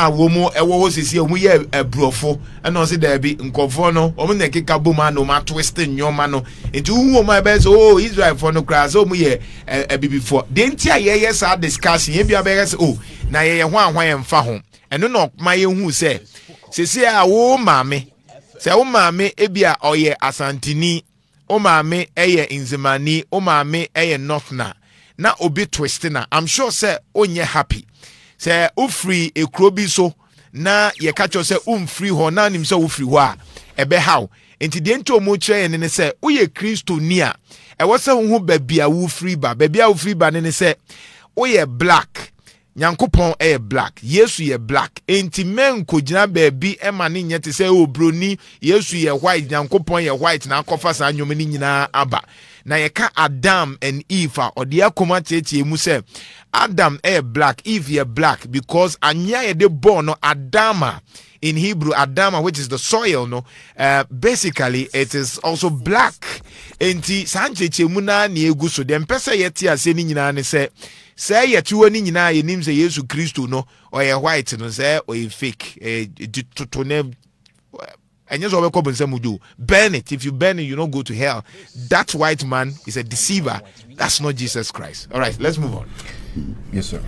na womo ewo wo sisi omu ye ebrofo eno se da bi nkofo no omu ne keka boma no ma twist nyoma no nti wu omu ebe so oh Israel for no crash omu ye ebibifo de nti aye ye sa discussion ye bia be se oh na ye ho ahwan ye mfa ho eno no ma ye hu se sisi a wo maame se wo maame ebia oye asantini o maame eye nzimani o maame eye northna na obi twist na I'm sure se onye happy se ufri ekrobi so na ye kacho se umfri ho na nim se ufri ho a ebe haw enti de ento mo kire ne se uye Kristo nia e wo se ho babia ufri ba babia ufri ba ne se uye black nyankopon e black yesu ye black enti men ko gina baabi e ma ne nyete se obroni yesu ye white nyankopon ye white na akofa sa anwom ni nyina aba na ye ka Adam and Eve or the akoma cheche mu se Adam e black Eve ye black because anya ye de born no Adama in Hebrew Adama which is the soil no basically it is also black enti sancheche mu na ne egu so de mpese ye tie ase ni nyina ne se say ye tuwe ni nyina ye nim se Yesu Kristo no or ye white no se or ye fake to and yes, burn it. If you burn it, you don't go to hell. That white man is a deceiver. That's not Jesus Christ. All right, let's move on. Yes, sir.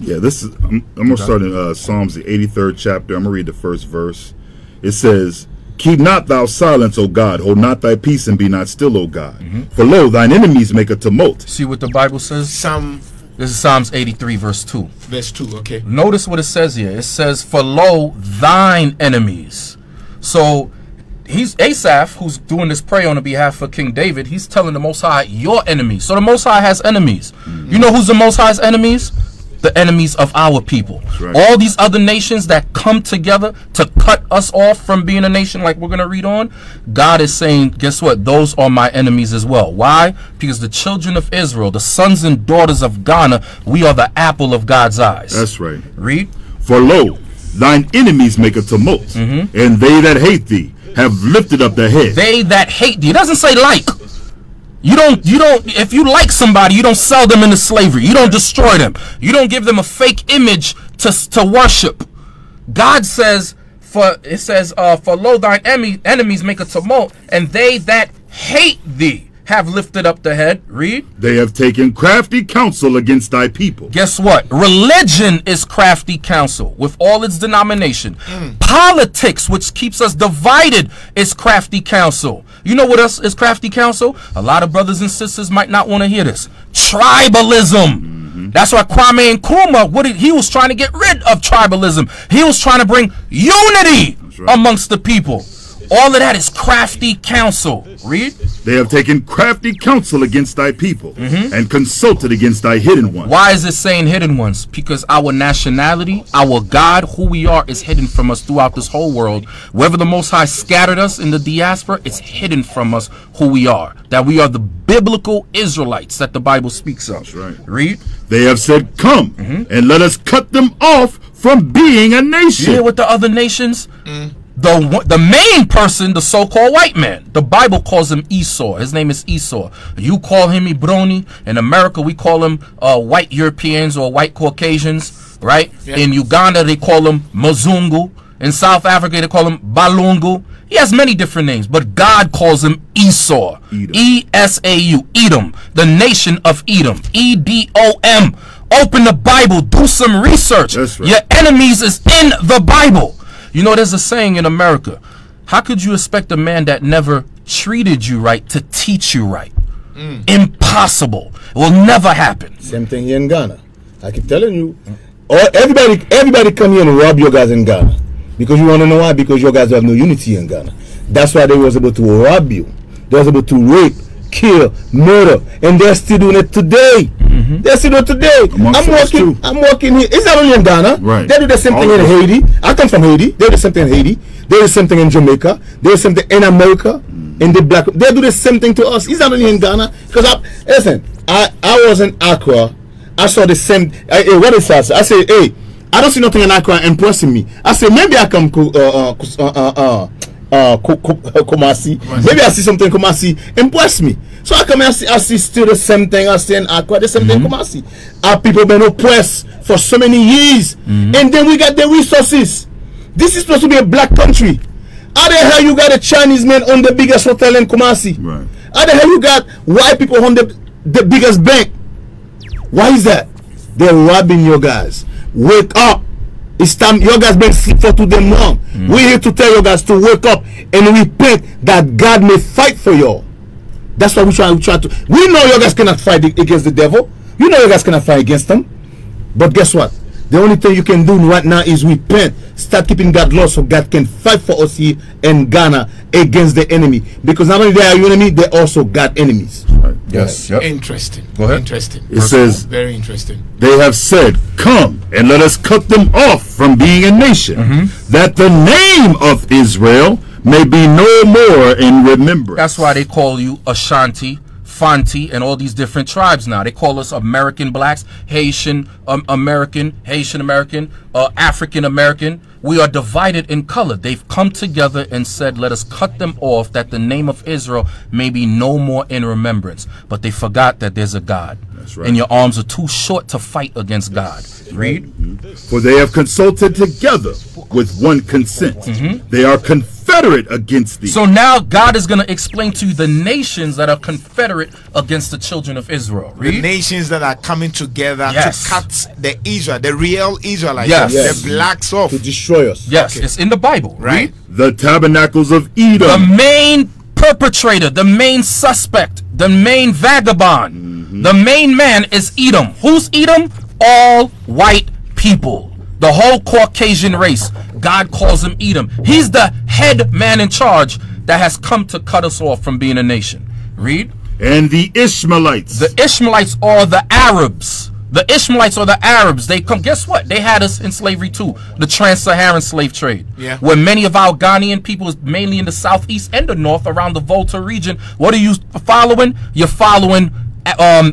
Yeah, this is. I'm going to start in Psalms, the 83rd chapter. I'm going to read the first verse. It says, "Keep not thou silence, O God. Hold not thy peace, and be not still, O God. For lo, thine enemies make a tumult." See what the Bible says? This is Psalms 83, verse 2. Verse 2, okay. Notice what it says here. It says, "For lo, thine enemies." So he's Asaph, who's doing this prayer on the behalf of King David. He's telling the Most High, your enemies. So the Most High has enemies. You know who's the Most High's enemies? The enemies of our people. Right. All these other nations that come together to cut us off from being a nation, like we're going to read on. God is saying, guess what? Those are my enemies as well. Why? Because the children of Israel, the sons and daughters of Ghana, we are the apple of God's eyes. That's right. Read. "For lo, thine enemies make a tumult, and they that hate thee have lifted up their head." They that hate thee. It doesn't say like. You don't if you like somebody, you don't sell them into slavery. You don't destroy them. You don't give them a fake image to worship. God says, for lo, thine enemies make a tumult, and they that hate thee have lifted up the head. Read. "They have taken crafty counsel against thy people." Guess what? Religion is crafty counsel with all its denomination. Politics, which keeps us divided, is crafty counsel. You know what else is crafty counsel? A lot of brothers and sisters might not want to hear this. Tribalism. That's why Kwame Nkrumah, he was trying to get rid of tribalism. He was trying to bring unity amongst the people. All of that is crafty counsel. Read. "They have taken crafty counsel against thy people, and consulted against thy hidden ones." Why is it saying hidden ones? Because our nationality, our God, who we are, is hidden from us throughout this whole world. Wherever the Most High scattered us in the diaspora, it's hidden from us who we are. That we are the biblical Israelites that the Bible speaks of. That's right. Read. "They have said, come, and let us cut them off from being a nation." You hear what the other nations? The main person, the so-called white man, the Bible calls him Esau. His name is Esau. You call him Hebroni. In America, we call him white Europeans or white Caucasians, right? Yeah. In Uganda, they call him Mzungu. In South Africa, they call him Balungu. He has many different names, but God calls him Esau. E-S-A-U, Edom, the nation of Edom, E-D-O-M. Open the Bible, do some research. That's right. Your enemies is in the Bible. You know, there's a saying in America, how could you expect a man that never treated you right to teach you right? Impossible. It will never happen. Same thing here in Ghana. I keep telling you, everybody come here and rob your guys in Ghana. Because you want to know why? Because your guys have no unity in Ghana. That's why they was able to rob you. They was able to rape, kill, murder, and they're still doing it today. They're still doing it today. I'm working here. It's not only in Ghana. Right. They do the same thing in Haiti. I come from Haiti. They do the same thing in Haiti. They do the same thing in Jamaica. They do the same thing in America. In the black, they do the same thing to us. It's not only in Ghana. Because I was in Accra. I saw the same. What is that? I say, hey, I don't see nothing in Accra impressing me. I say maybe I come Kumasi. Maybe I see something Kumasi impress me. So I come and I see still the same thing I see in Accra, the same thing Kumasi. Our people been oppressed for so many years, and then we got the resources. This is supposed to be a black country. How the hell you got a Chinese man on the biggest hotel in Kumasi? Right. How the hell you got white people on the biggest bank? Why is that? They're robbing your guys. Wake up. It's time. Your guys been sleep for too damn long. We're here to tell your guys to wake up and repent that God may fight for y'all. That's why we try to. We know your guys cannot fight against the devil. You know your guys cannot fight against them. But guess what? The only thing you can do right now is repent. Start keeping God law so God can fight for us here in Ghana against the enemy. Because not only they are your enemy, they also got enemies. Right. Yes. Yep. Interesting. Go ahead. Interesting. It says, very interesting. They have said, come and let us cut them off from being a nation, that the name of Israel may be no more in remembrance. That's why they call you Ashanti, Fonte, and all these different tribes now. They call us American blacks, Haitian American, Haitian American, African American. We are divided in color. They've come together and said, let us cut them off that the name of Israel may be no more in remembrance. But they forgot that there's a God. That's right. And your arms are too short to fight against God. Read. For they have consulted together with one consent. They are confederate against thee. So now God is going to explain to you the nations that are confederate against the children of Israel. Read. The nations that are coming together to cut the Israel, the real Israelites, the blacks off. To destroy us. Yes, it's in the Bible, right? Read. The tabernacles of Edom. The main perpetrator, the main suspect, the main vagabond, the main man is Edom. Who's Edom? All white people. The whole Caucasian race. God calls him Edom. He's the head man in charge that has come to cut us off from being a nation. Read. And the Ishmaelites. The Ishmaelites are the Arabs. The Ishmaelites are the Arabs. They come, guess what? They had us in slavery too. The trans-Saharan slave trade. Yeah. Where many of our Ghanaian people, mainly in the southeast and the north, around the Volta region, what are you following? You're following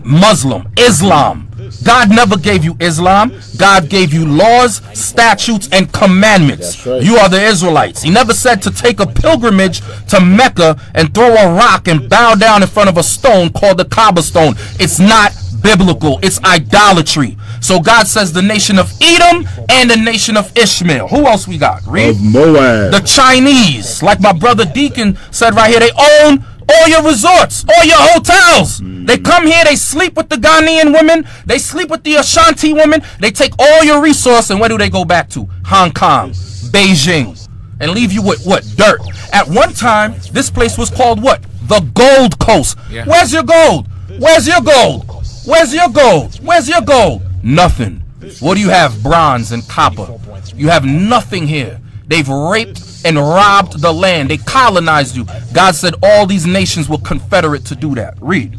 Muslim, Islam. God never gave you Islam. God gave you laws, statutes, and commandments. Right. You are the Israelites. He never said to take a pilgrimage to Mecca and throw a rock and bow down in front of a stone called the Kaaba stone. It's not biblical. It's idolatry. So God says the nation of Edom and the nation of Ishmael. Who else we got? Read. Of Moab. The Chinese. Like my brother Deacon said right here, they own all your resorts, all your hotels. They come here, they sleep with the Ghanaian women, they sleep with the Ashanti women, they take all your resource, and where do they go back to? Hong Kong, Beijing, and leave you with what? Dirt. At one time, this place was called what? The Gold Coast. Yeah. Where's your gold? Where's your gold? Where's your gold? Where's your gold? Nothing. What do you have? Bronze and copper. You have nothing here. They've raped and robbed the land. They colonized you. God said all these nations were confederate to do that. Read.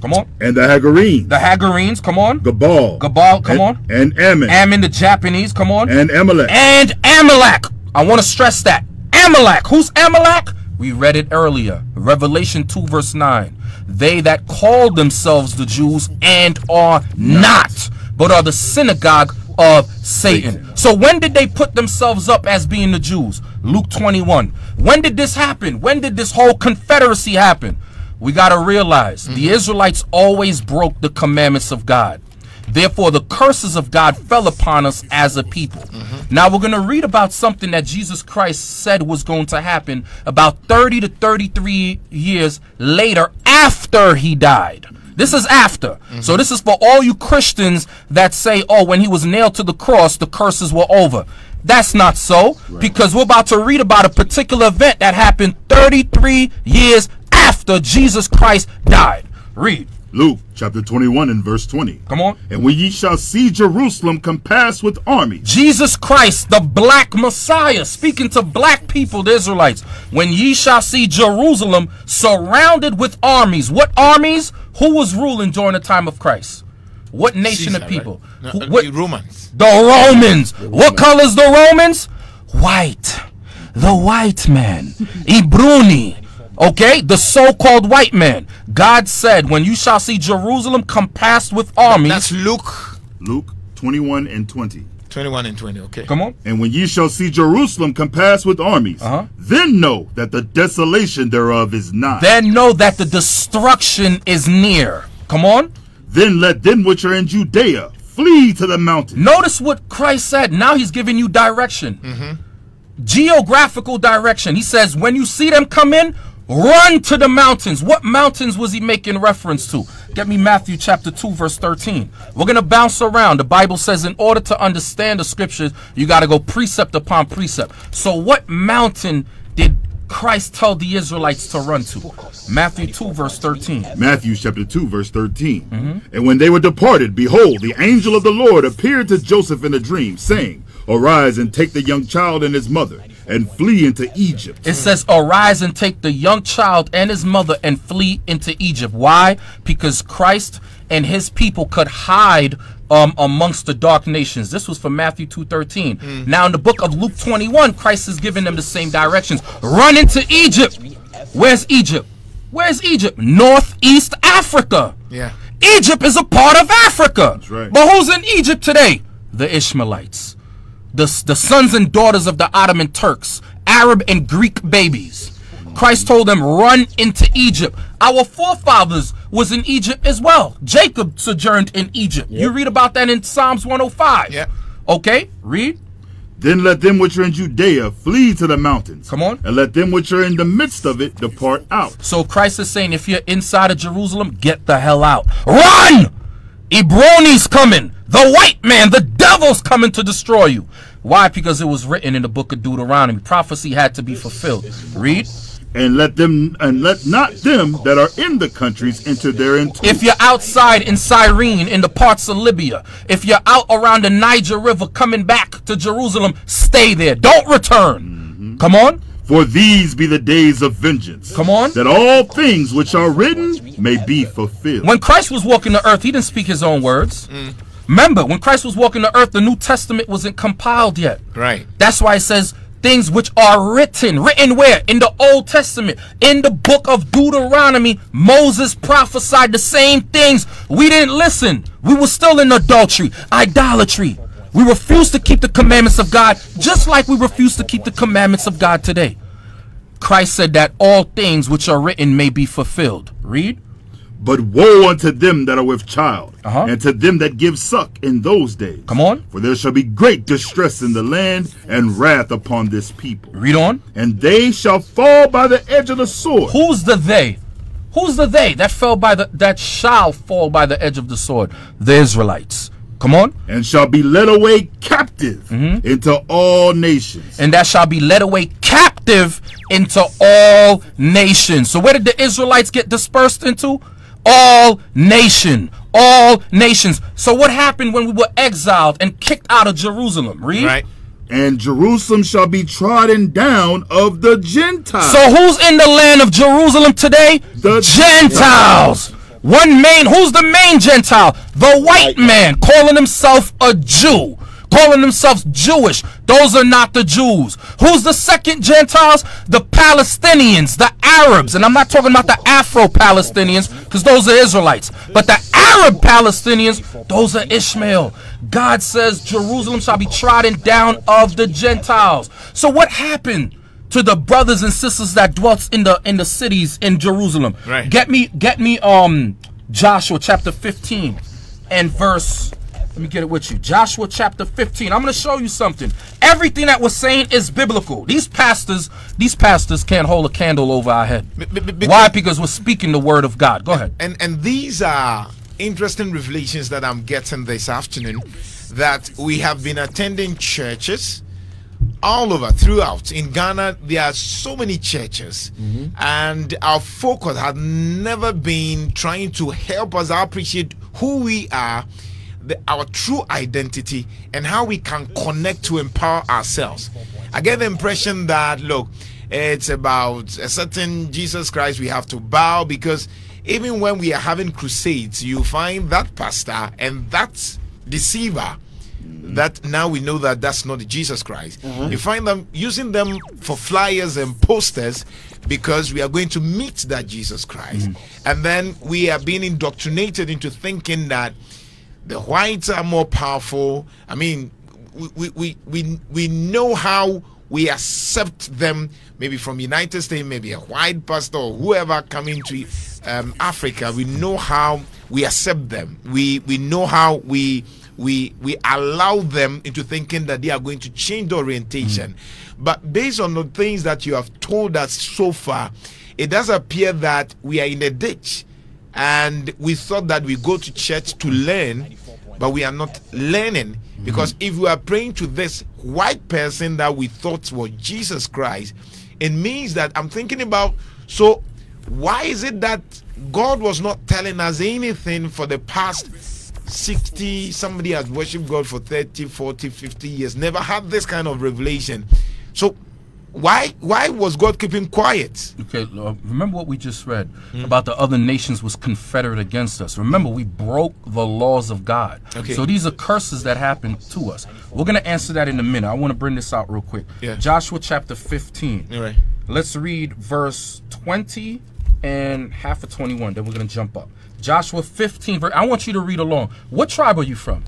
Come on. And the Hagarenes. The Hagarenes. Come on. Gabal. Gabal. Come on. And Ammon. Ammon, the Japanese. Come on. And Amalek. And Amalek. I want to stress that. Amalek. Who's Amalek? We read it earlier. Revelation 2 verse 9. They that call themselves the Jews and are not, but are the synagogue of Satan. So when did they put themselves up as being the Jews? Luke 21. When did this happen? When did this whole confederacy happen? We got to realize the Israelites always broke the commandments of God. Therefore, the curses of God fell upon us as a people. Now, we're going to read about something that Jesus Christ said was going to happen about 30 to 33 years later after he died. This is after. So this is for all you Christians that say, oh, when he was nailed to the cross, the curses were over. That's not so, because we're about to read about a particular event that happened 33 years after Jesus Christ died. Read. Luke chapter 21 and verse 20. Come on. And when ye shall see Jerusalem compassed with armies. Jesus Christ, the black Messiah, speaking to black people, the Israelites. When ye shall see Jerusalem surrounded with armies. What armies? Who was ruling during the time of Christ? What nation of people? Right. No, the Romans. The Romans. What colors the Romans? White. The white man. Ibruni. Okay, the so-called white man. God said, when you shall see Jerusalem compassed with armies. That's Luke. Luke 21 and 20. 21 and 20, okay. Come on. And when ye shall see Jerusalem compassed with armies, then know that the desolation thereof is nigh. Then know that the destruction is near. Come on. Then let them which are in Judea flee to the mountains. Notice what Christ said. Now he's giving you direction. Geographical direction. He says, when you see them come in, run to the mountains. What mountains was he making reference to? Get me Matthew chapter 2 verse 13. We're going to bounce around. The Bible says in order to understand the scriptures, you got to go precept upon precept. So what mountain did Christ tell the Israelites to run to? Matthew 2 verse 13. Matthew chapter 2 verse 13. And when they were departed, behold, the angel of the Lord appeared to Joseph in a dream, saying, arise and take the young child and his mother and flee into Egypt. It says arise and take the young child and his mother and flee into Egypt. Why? Because Christ and his people could hide amongst the dark nations. This was from Matthew 2:13. Now in the book of Luke 21, Christ is giving them the same directions. Run into Egypt. Where's Egypt? Where's Egypt? Northeast Africa. Yeah. Egypt is a part of Africa. That's right. But who's in Egypt today? The Ishmaelites. The sons and daughters of the Ottoman Turks, Arab and Greek babies. Christ told them, run into Egypt. Our forefathers was in Egypt as well. Jacob sojourned in Egypt. You read about that in Psalms 105. Okay, read. Then let them which are in Judea flee to the mountains. Come on. And let them which are in the midst of it depart out. So Christ is saying, if you're inside of Jerusalem, get the hell out. Run! Ebroni's coming. The white man, the devil's coming to destroy you. Why? Because it was written in the book of Deuteronomy. Prophecy had to be fulfilled. Read. And let them, and let not them that are in the countries enter therein. If you're outside in Cyrene, in the parts of Libya, if you're out around the Niger River coming back to Jerusalem, stay there. Don't return. Come on. For these be the days of vengeance. Come on. That all things which are written may be fulfilled. When Christ was walking the earth, he didn't speak his own words. Remember, when Christ was walking the earth, the New Testament wasn't compiled yet. Right. That's why it says things which are written. Written where? In the Old Testament. In the book of Deuteronomy, Moses prophesied the same things. We didn't listen. We were still in adultery, idolatry. We refuse to keep the commandments of God, just like we refuse to keep the commandments of God today. Christ said that all things which are written may be fulfilled. Read. But woe unto them that are with child, and to them that give suck in those days. Come on. For there shall be great distress in the land, and wrath upon this people. Read on. And they shall fall by the edge of the sword. Who's the they? Who's the they that fell by the that shall fall by the edge of the sword? The Israelites. Come on. And shall be led away captive into all nations. And that shall be led away captive into all nations. So where did the Israelites get dispersed into? All nation. All nations. So what happened when we were exiled and kicked out of Jerusalem? Read. Right. And Jerusalem shall be trodden down of the Gentiles. So who's in the land of Jerusalem today? The Gentiles. One main, who's the main Gentile? The white man, calling himself a Jew, calling themselves Jewish. Those are not the Jews. Who's the second Gentiles? The Palestinians, the Arabs. And I'm not talking about the Afro-Palestinians, because those are Israelites. But the Arab Palestinians, those are Ishmael. God says Jerusalem shall be trodden down of the Gentiles. So what happened to the brothers and sisters that dwelt in the cities in Jerusalem? Right. Get me Joshua chapter 15 and verse, let me get it with you. Joshua chapter 15. I'm gonna show you something. Everything that we're saying is biblical. These pastors can't hold a candle over our head. Why? Because we're speaking the word of God. Go ahead. And these are interesting revelations that I'm getting this afternoon, that we have been attending churches all over throughout. In Ghana, there are so many churches, and our focus has never been trying to help us appreciate who we are, our true identity, and how we can connect to empower ourselves. I get the impression that, look, it's about a certain Jesus Christ we have to bow, because even when we are having crusades, you find that pastor and that deceiver that now we know that that's not Jesus Christ. You find them using them for flyers and posters, because we are going to meet that Jesus Christ. And then we are being indoctrinated into thinking that the whites are more powerful. I mean, we know how we accept them, maybe from United States, maybe a white pastor or whoever coming to Africa. We know how we accept them. We know how we allow them into thinking that they are going to change the orientation. But based on the things that you have told us so far, it does appear that we are in a ditch, and we thought that we go to church to learn, but we are not learning. Because if we are praying to this white person that we thought was Jesus Christ, it means that I'm thinking about, so why is it that God was not telling us anything for the past 60, somebody has worshipped God for 30, 40, 50 years, never had this kind of revelation. So why was God keeping quiet? Okay, remember what we just read about the other nations was confederate against us. Remember, we broke the laws of God. Okay. So these are curses that happened to us. We're going to answer that in a minute. I want to bring this out real quick. Yeah. Joshua chapter 15. All right. Let's read verse 20 and half of 21. Then we're going to jump up. Joshua 15. I want you to read along. What tribe are you from?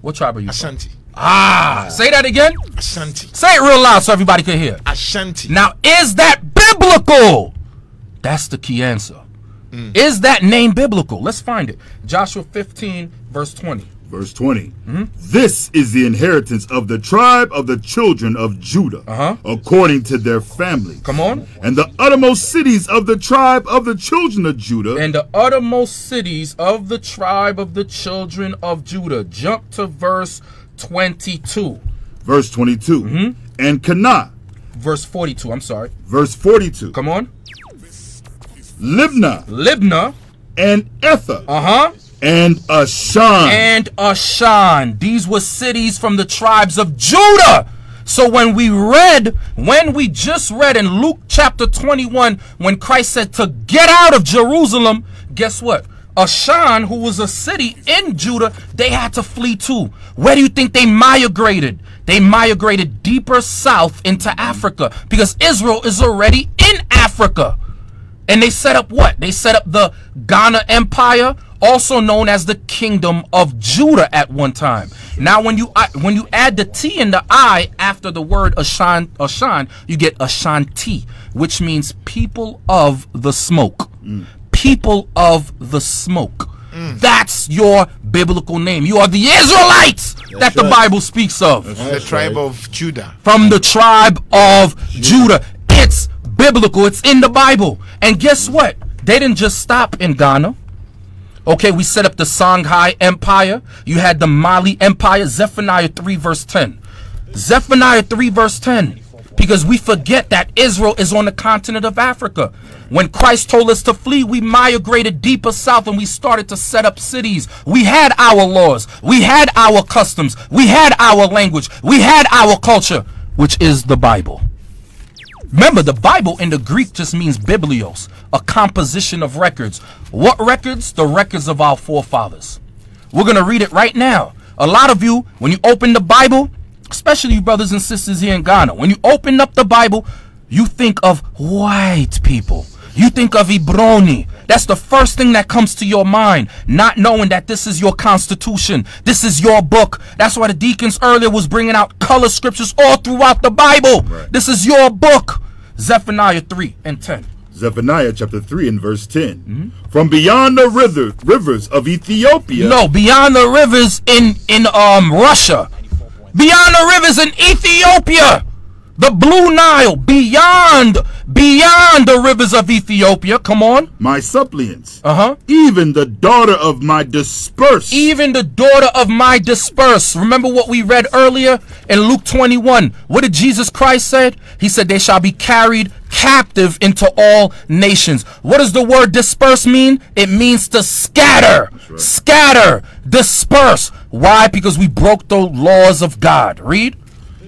What tribe are you from? Asante. Ah, say that again. Ashanti. Say it real loud so everybody can hear. Ashanti. Now, is that biblical? That's the key answer. Is that name biblical? Let's find it. Joshua 15, verse 20. Verse 20. This is the inheritance of the tribe of the children of Judah, according to their family. Come on. And the uttermost cities of the tribe of the children of Judah. And the uttermost cities of the tribe of the children of Judah. Jump to verse 22. Verse 22. And Cana. Verse 42. I'm sorry. Verse 42. Come on. Libnah. Libnah. And Ether. And Ashan. And Ashan. These were cities from the tribes of Judah. So when we just read in Luke chapter 21, when Christ said to get out of Jerusalem, guess what? Ashan, who was a city in Judah, they had to flee too. Where do you think they migrated? They migrated deeper south into Africa, because Israel is already in Africa. And they set up what? They set up the Ghana Empire, also known as the Kingdom of Judah at one time. Now, when you add the T and the I after the word Ashan, you get Ashanti, which means people of the smoke. People of the smoke. That's your biblical name. You are the Israelites that the Bible speaks of. From the tribe of Judah. From the tribe of Judah. It's biblical. It's in the Bible. And guess what? They didn't just stop in Ghana. Okay, we set up the Songhai Empire. You had the Mali Empire. Zephaniah 3 verse 10. Zephaniah 3 verse 10. Because we forget that Israel is on the continent of Africa. When Christ told us to flee, we migrated deeper south and we started to set up cities. We had our laws. We had our customs. We had our language. We had our culture, which is the Bible. Remember, the Bible in the Greek just means biblios, a composition of records. What records? The records of our forefathers. We're going to read it right now. A lot of you, when you open the Bible, especially you brothers and sisters here in Ghana, when you open up the Bible, you think of white people. You think of Ibroni. That's the first thing that comes to your mind, not knowing that this is your constitution. This is your book. That's why the deacons earlier was bringing out color scriptures all throughout the Bible. Right. This is your book. Zephaniah 3 and 10. Zephaniah chapter 3 and verse 10. From beyond the rivers of Ethiopia. No, beyond the rivers in Russia. Beyond the rivers in Ethiopia. The Blue Nile, beyond the rivers of Ethiopia. Come on. My suppliants. Even the daughter of my dispersed. Even the daughter of my dispersed. Remember what we read earlier in Luke 21. What did Jesus Christ say? He said they shall be carried captive into all nations. What does the word disperse mean? It means to scatter. Right. Scatter. Disperse. Why? Because we broke the laws of God. Read.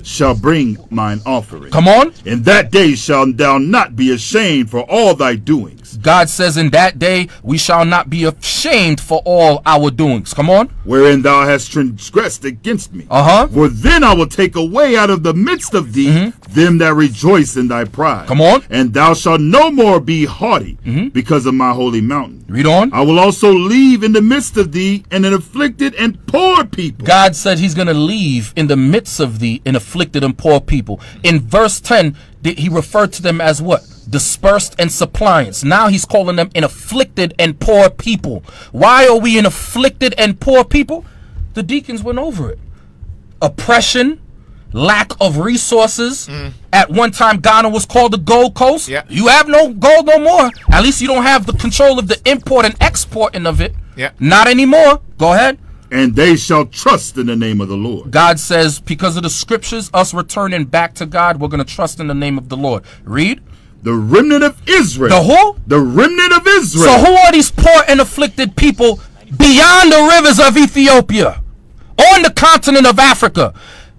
Shall bring mine offering. Come on. In that day shalt thou not be ashamed for all thy doings. God says in that day, we shall not be ashamed for all our doings. Come on. Wherein thou hast transgressed against me. For then I will take away out of the midst of thee them that rejoice in thy pride. Come on. And thou shalt no more be haughty because of my holy mountain. Read on. I will also leave in the midst of thee an afflicted and poor people. God said he's going to leave in the midst of thee an afflicted and poor people. In verse 10, he referred to them as what? Dispersed and suppliants. Now he's calling them an afflicted and poor people. Why are we an afflicted and poor people? The deacons went over it. Oppression, lack of resources. At one time, Ghana was called the Gold Coast. You have no gold no more. At least you don't have the control of the import and exporting of it. Not anymore. Go ahead. And they shall trust in the name of the Lord. God says, because of the scriptures, us returning back to God, we're going to trust in the name of the Lord. Read. The remnant of Israel. The who? The remnant of Israel. So who are these poor and afflicted people beyond the rivers of Ethiopia, on the continent of Africa?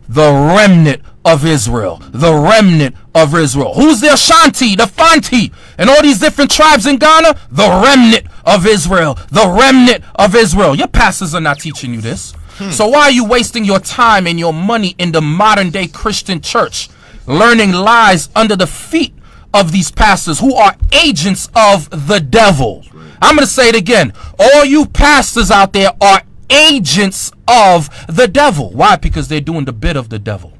The remnant of Israel. The remnant of Israel. Who's the Ashanti, the Fanti, and all these different tribes in Ghana? The remnant of Israel. The remnant of Israel. Your pastors are not teaching you this. So why are you wasting your time and your money in the modern day Christian church, learning lies under the feet of these pastors who are agents of the devil? I'm going to say it again. All you pastors out there are agents of the devil. Why? Because they're doing the bit of the devil.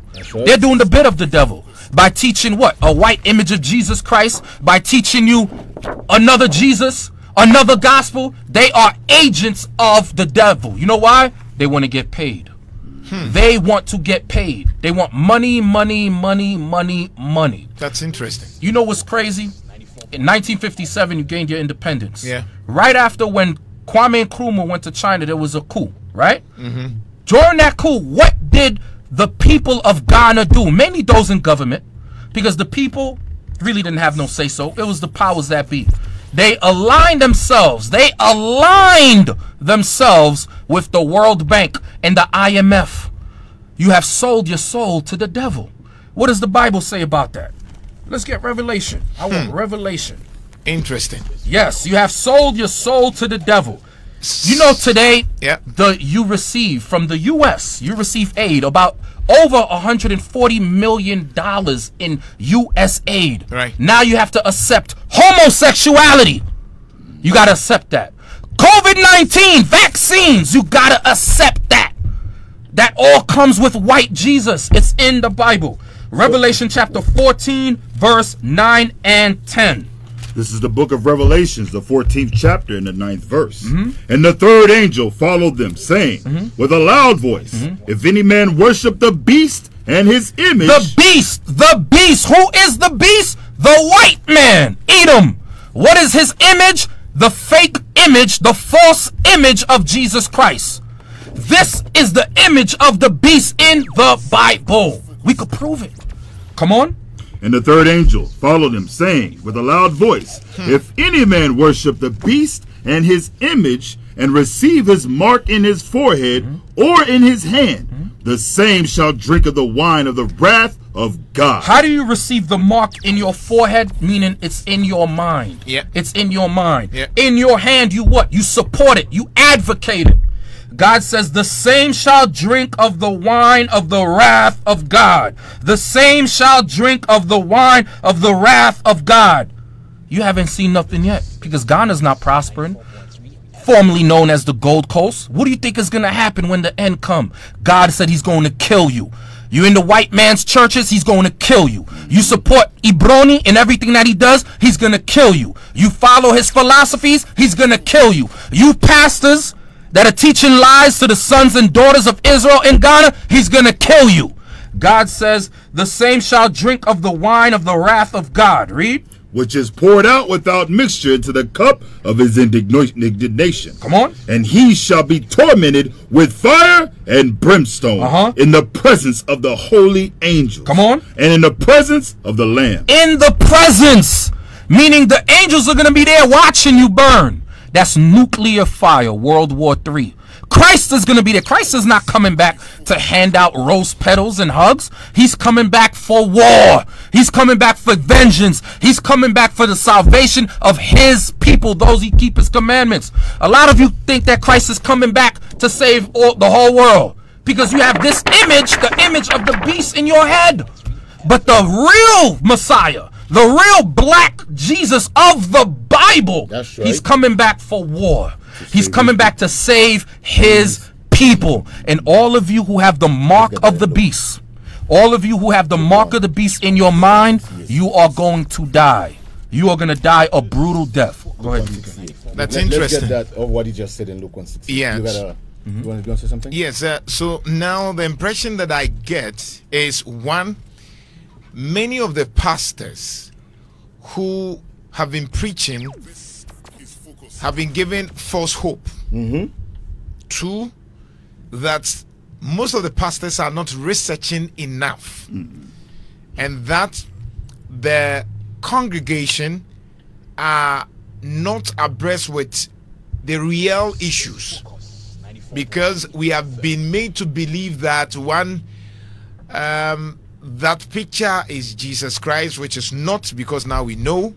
They're doing the bit of the devil by teaching what? A white image of Jesus Christ, by teaching you another Jesus, another gospel. They are agents of the devil. You know why? They want to get paid. They want to get paid. They want money, money, money, money, money. That's interesting. You know what's crazy? In 1957, you gained your independence. Right after when Kwame Nkrumah went to China, there was a coup, right? During that coup, what did the people of Ghana do? Mainly those in government, because the people really didn't have no say-so. It was the powers that be. They aligned themselves. They aligned themselves with the World Bank and the IMF. You have sold your soul to the devil. What does the Bible say about that? Let's get Revelation. I want Revelation. Interesting. Yes, you have sold your soul to the devil. You know, today, you receive from the U.S., you receive aid, about over $140 million in U.S. aid. Right. Now you have to accept homosexuality. You got to accept that. COVID-19 vaccines, you got to accept that. That all comes with white Jesus. It's in the Bible. Revelation chapter 14, verse 9 and 10. This is the book of Revelations, the 14th chapter and the 9th verse. And the third angel followed them, saying with a loud voice, if any man worship the beast and his image. The beast, who is the beast? The white man, Edom. What is his image? The fake image, the false image of Jesus Christ. This is the image of the beast in the Bible. We could prove it. Come on. And the third angel followed him, saying with a loud voice, if any man worship the beast and his image and receive his mark in his forehead or in his hand, the same shall drink of the wine of the wrath of God. How do you receive the mark in your forehead? Meaning it's in your mind. It's in your mind. In your hand, you what? You support it. You advocate it. God says the same shall drink of the wine of the wrath of God. The same shall drink of the wine of the wrath of God. You haven't seen nothing yet because Ghana's not prospering, formerly known as the Gold Coast. What do you think is going to happen when the end comes? God said he's going to kill you. You're in the white man's churches, he's going to kill you. You support Ibroni in everything that he does, he's going to kill you. You follow his philosophies, he's going to kill you. You pastors that are teaching lies to the sons and daughters of Israel in Ghana, he's going to kill you. God says, the same shall drink of the wine of the wrath of God. Read. Which is poured out without mixture into the cup of his indignation. Come on. And he shall be tormented with fire and brimstone in the presence of the holy angels. Come on. And in the presence of the Lamb. In the presence, meaning the angels are going to be there watching you burn. That's nuclear fire, World War III. Christ is going to be there. Christ is not coming back to hand out rose petals and hugs. He's coming back for war. He's coming back for vengeance. He's coming back for the salvation of his people, those who keep his commandments. A lot of you think that Christ is coming back to save the whole world because you have this image, the image of the beast in your head. But the real Messiah, the real black Jesus of the Bible, right. He's coming back for war. He's coming back to save his people. And all of you who have the mark of the beast, all of you who have the mark of the beast in your mind, you are going to die. You are going to die a brutal death. Go ahead. That's interesting. Let's get that of what he just said in Luke 1:16. Yeah. You want to say something? Yes. So now the impression that I get is, one, many of the pastors who have been preaching have been given false hope. Two, that most of the pastors are not researching enough, and that the congregation are not abreast with the real issues, because we have been made to believe that one, that picture is Jesus Christ, which is not, because now we know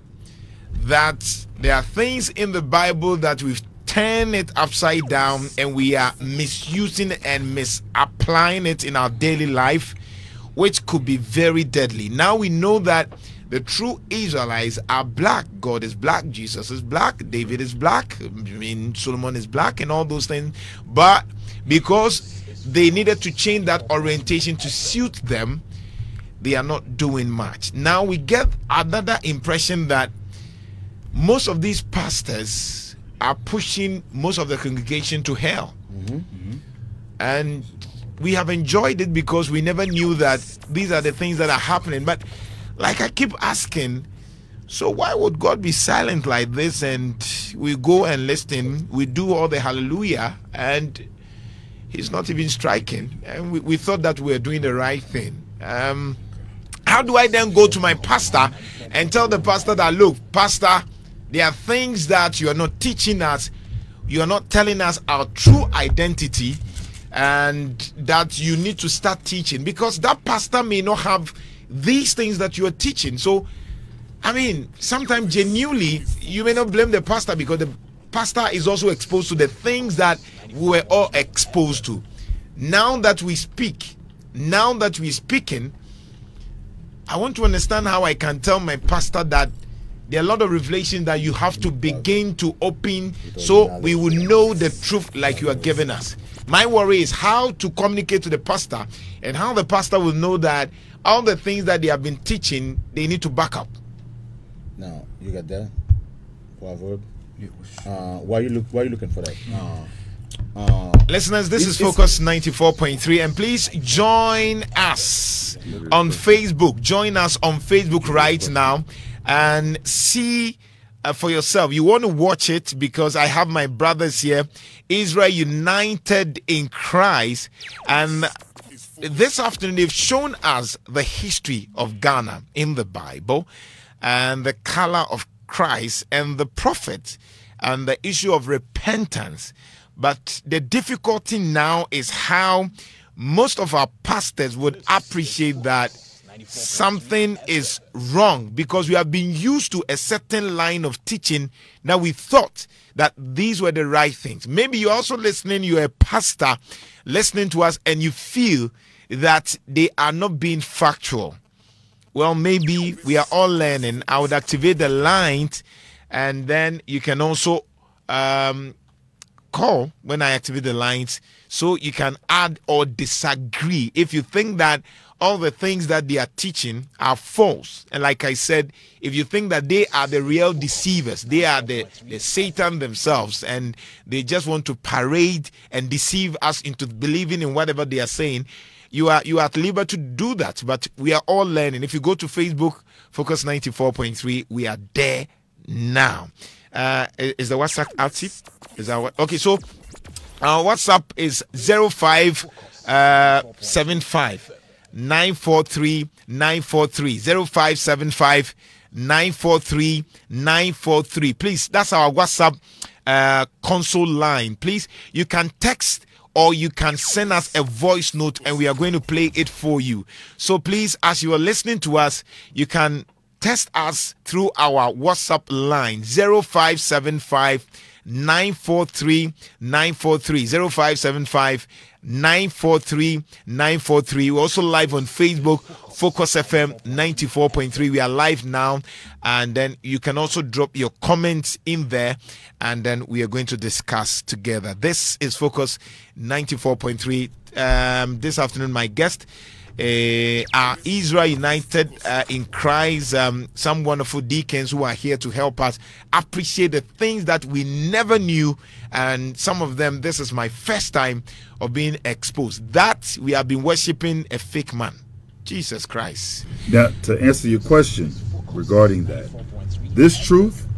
that there are things in the Bible that we've turned it upside down and we are misusing and misapplying it in our daily life, which could be very deadly. Now we know that the true Israelites are black. God is black, Jesus is black, David is black, Solomon is black, and all those things. But because they needed to change that orientation to suit them, they are not doing much. Now we get another impression that most of these pastors are pushing most of the congregation to hell. And we have enjoyed it because we never knew that these are the things that are happening. But like I keep asking, so why would God be silent like this? And we go and listen, we do all the hallelujah, and he's not even striking. And we thought that we were doing the right thing. How do I then go to my pastor and tell the pastor that, look, pastor, there are things that you are not teaching us, you are not telling us our true identity, and that you need to start teaching, because that pastor may not have these things that you are teaching. So, I mean, sometimes genuinely, you may not blame the pastor, because the pastor is also exposed to the things that we were all exposed to. Now that we speak, now that we're speaking, I want to understand how I can tell my pastor that there are a lot of revelations that you have to begin to open so we will know the truth like you are giving us. My worry is how to communicate to the pastor and how the pastor will know that all the things that they have been teaching, they need to back up. Now, you got that? Why are you looking for that? Listeners, this is Focus 94.3, and please join us on Facebook. Join us on Facebook right now and see for yourself. You want to watch it, because I have my brothers here, Israel United in Christ, and this afternoon they've shown us the history of Ghana in the Bible and the color of Christ and the prophet and the issue of repentance. But the difficulty now is how most of our pastors would appreciate that something is wrong, because we have been used to a certain line of teaching. Now we thought that these were the right things. Maybe you're also listening, you're a pastor listening to us, and you feel that they are not being factual. Well, maybe we are all learning. I would activate the line, and then you can also call when I activate the lines, so you can add or disagree if you think that all the things that they are teaching are false. And like I said, if you think that they are the real deceivers, they are the Satan themselves, and they just want to parade and deceive us into believing in whatever they are saying, you are at liberty to do that. But we are all learning. If you go to Facebook, Focus 94.3, we are there now. Is the WhatsApp active? Is that what? Okay, so our WhatsApp is 0575 943 943 0575 943 943. Please, that's our WhatsApp. console line. Please, you can text or you can send us a voice note and we are going to play it for you. So please, as you are listening to us, you can text us through our WhatsApp line 0575 943 943, 0575 943 943. We're also live on Facebook, Focus FM 94.3. We are live now, and then you can also drop your comments in there, and then we are going to discuss together. This is Focus 94.3. This afternoon, my guest are Israel United in Christ, some wonderful deacons who are here to help us appreciate the things that we never knew, and some of them, this is my first time of being exposed, that we have been worshiping a fake man, Jesus Christ. Now, to answer your question regarding that, this truth,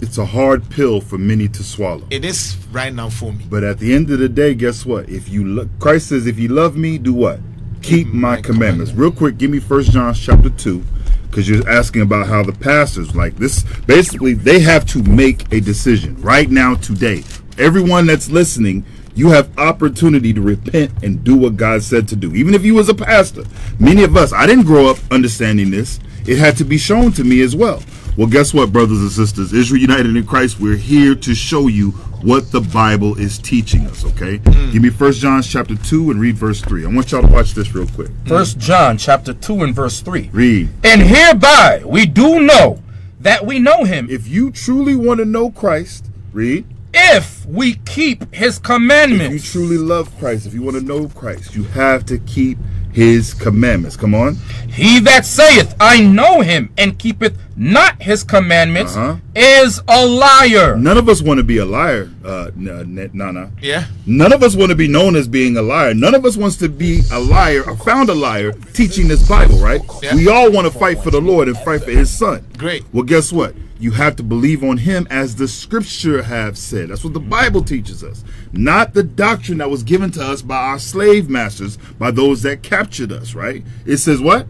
it's a hard pill for many to swallow. It is right now for me. But at the end of the day, guess what? If you look, Christ says, if you love me, do what? Keep my commandments. Real quick, give me 1 John chapter 2, because you're asking about how the pastors like this. Basically, they have to make a decision right now, today. Everyone that's listening, you have opportunity to repent and do what God said to do. Even if you was a pastor, many of us, I didn't grow up understanding this. It had to be shown to me as well. Well, guess what, brothers and sisters? Israel United in Christ, we're here to show you what the Bible is teaching us, okay? Give me 1 John chapter 2 and read verse 3. I want y'all to watch this real quick. 1 John chapter 2 and verse 3. Read. And hereby we do know that we know him. If you truly want to know Christ, read. If we keep his commandments. If you truly love Christ, if you want to know Christ, you have to keep his commandments. Come on. He that saith, I know him, and keepeth not his commandments, is a liar. None of us want to be a liar, Nana. Yeah. None of us want to be known as being a liar. None of us wants to be a liar or found a liar teaching this Bible, right? Yeah. We all want to fight for the Lord and fight for his son. Great. Well, guess what? You have to believe on him as the scripture have said. That's what the Bible teaches us. Not the doctrine that was given to us by our slave masters, by those that captured us, right? It says what?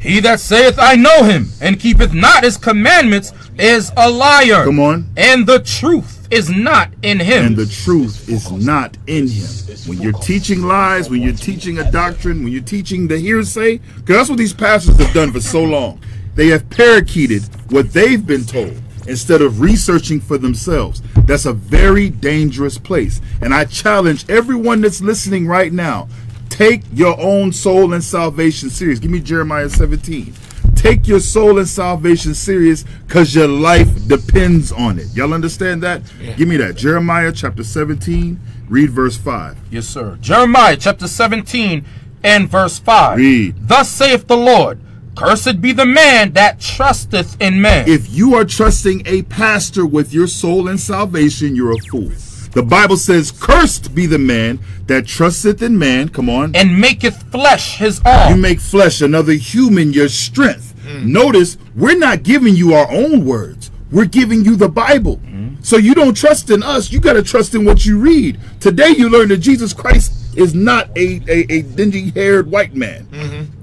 He that saith, I know him, and keepeth not his commandments, is a liar. Come on. And the truth is not in him. And the truth is not in him. When you're teaching lies, when you're teaching a doctrine, when you're teaching the hearsay, because that's what these pastors have done for so long. They have parakeeted what they've been told instead of researching for themselves. That's a very dangerous place. And I challenge everyone that's listening right now, take your own soul and salvation serious. Give me Jeremiah 17. Take your soul and salvation serious because your life depends on it. Y'all understand that? Yeah. Give me that. Jeremiah chapter 17, read verse 5. Yes, sir. Jeremiah chapter 17 and verse 5. Read. Thus saith the Lord, cursed be the man that trusteth in man. If you are trusting a pastor with your soul and salvation, you're a fool. The Bible says, cursed be the man that trusteth in man, come on, and maketh flesh his arm. You make flesh, another human, your strength. Notice, we're not giving you our own words. We're giving you the Bible. So you don't trust in us. You got to trust in what you read. Today you learn that Jesus Christ is not a dingy-haired white man.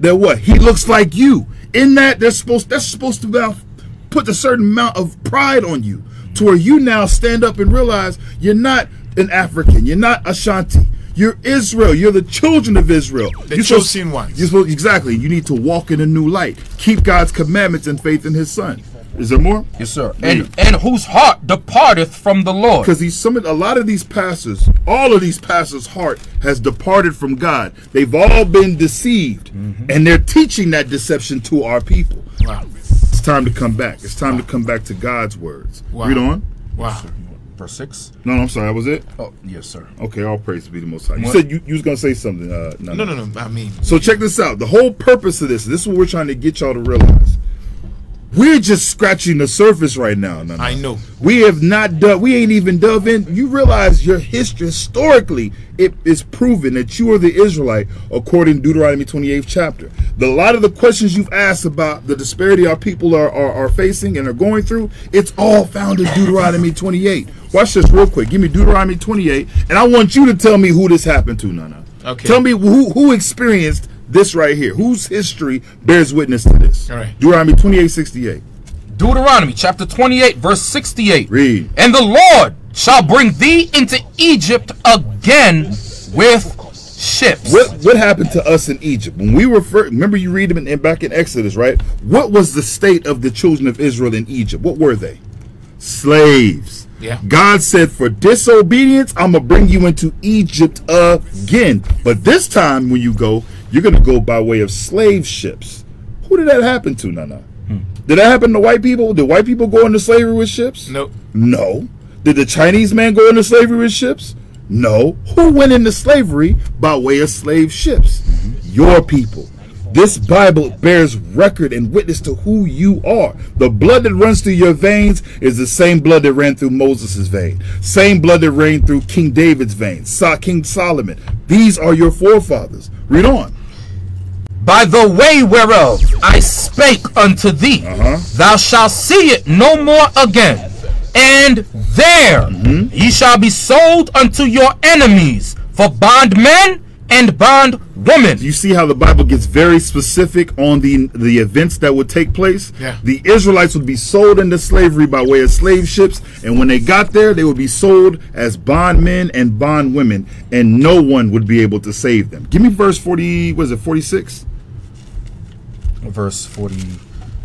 That what? He looks like you. In that, that's supposed to put a certain amount of pride on you to where you now stand up and realize you're not an African. You're not Ashanti. You're Israel. You're the children of Israel. The chosen ones. Exactly. You need to walk in a new light. Keep God's commandments and faith in his son. Is there more? Yes, sir. And whose heart departeth from the Lord. Because a lot of these pastors, all of these pastors' heart has departed from God. They've all been deceived. And they're teaching that deception to our people. Wow. It's time to come back. It's time to come back to God's words. Wow. Read on. Wow. Verse 6. No, I'm sorry. That was it? Oh, yes, sir. Okay, all praise be the Most High. You said you was going to say something. No. I mean. So check this out. The whole purpose of this is what we're trying to get y'all to realize. We're just scratching the surface right now. No. I know. We have not done, we ain't even dove in. You realize your history, historically, it is proven that you are the Israelite according to Deuteronomy 28th chapter. A lot of the questions you've asked about the disparity our people are facing and are going through, it's all found in Deuteronomy 28. Watch this real quick. Give me Deuteronomy 28, and I want you to tell me who this happened to, Nana. Okay. Tell me who experienced this right here. Whose history bears witness to this? All right. Deuteronomy 28:68. Deuteronomy chapter 28, verse 68. Read. And the Lord shall bring thee into Egypt again with ships. What happened to us in Egypt? When we refer, remember you read them in, back in Exodus, right? What was the state of the children of Israel in Egypt? What were they? Slaves. Yeah. God said, for disobedience, I'm going to bring you into Egypt again. But this time when you go, you're going to go by way of slave ships. Who did that happen to, Nana? Did that happen to white people? Did white people go into slavery with ships? Nope. No. Did the Chinese man go into slavery with ships? No. Who went into slavery by way of slave ships? Your people. This Bible bears record and witness to who you are. The blood that runs through your veins is the same blood that ran through Moses' vein. Same blood that ran through King David's veins. King Solomon. These are your forefathers. Read on. By the way whereof I spake unto thee, thou shalt see it no more again. And there ye shall be sold unto your enemies for bondmen and bond women. You see how the Bible gets very specific on the events that would take place? Yeah. The Israelites would be sold into slavery by way of slave ships, and when they got there, they would be sold as bondmen and bondwomen, and no one would be able to save them. Give me verse 40, was it 46? Verse 40.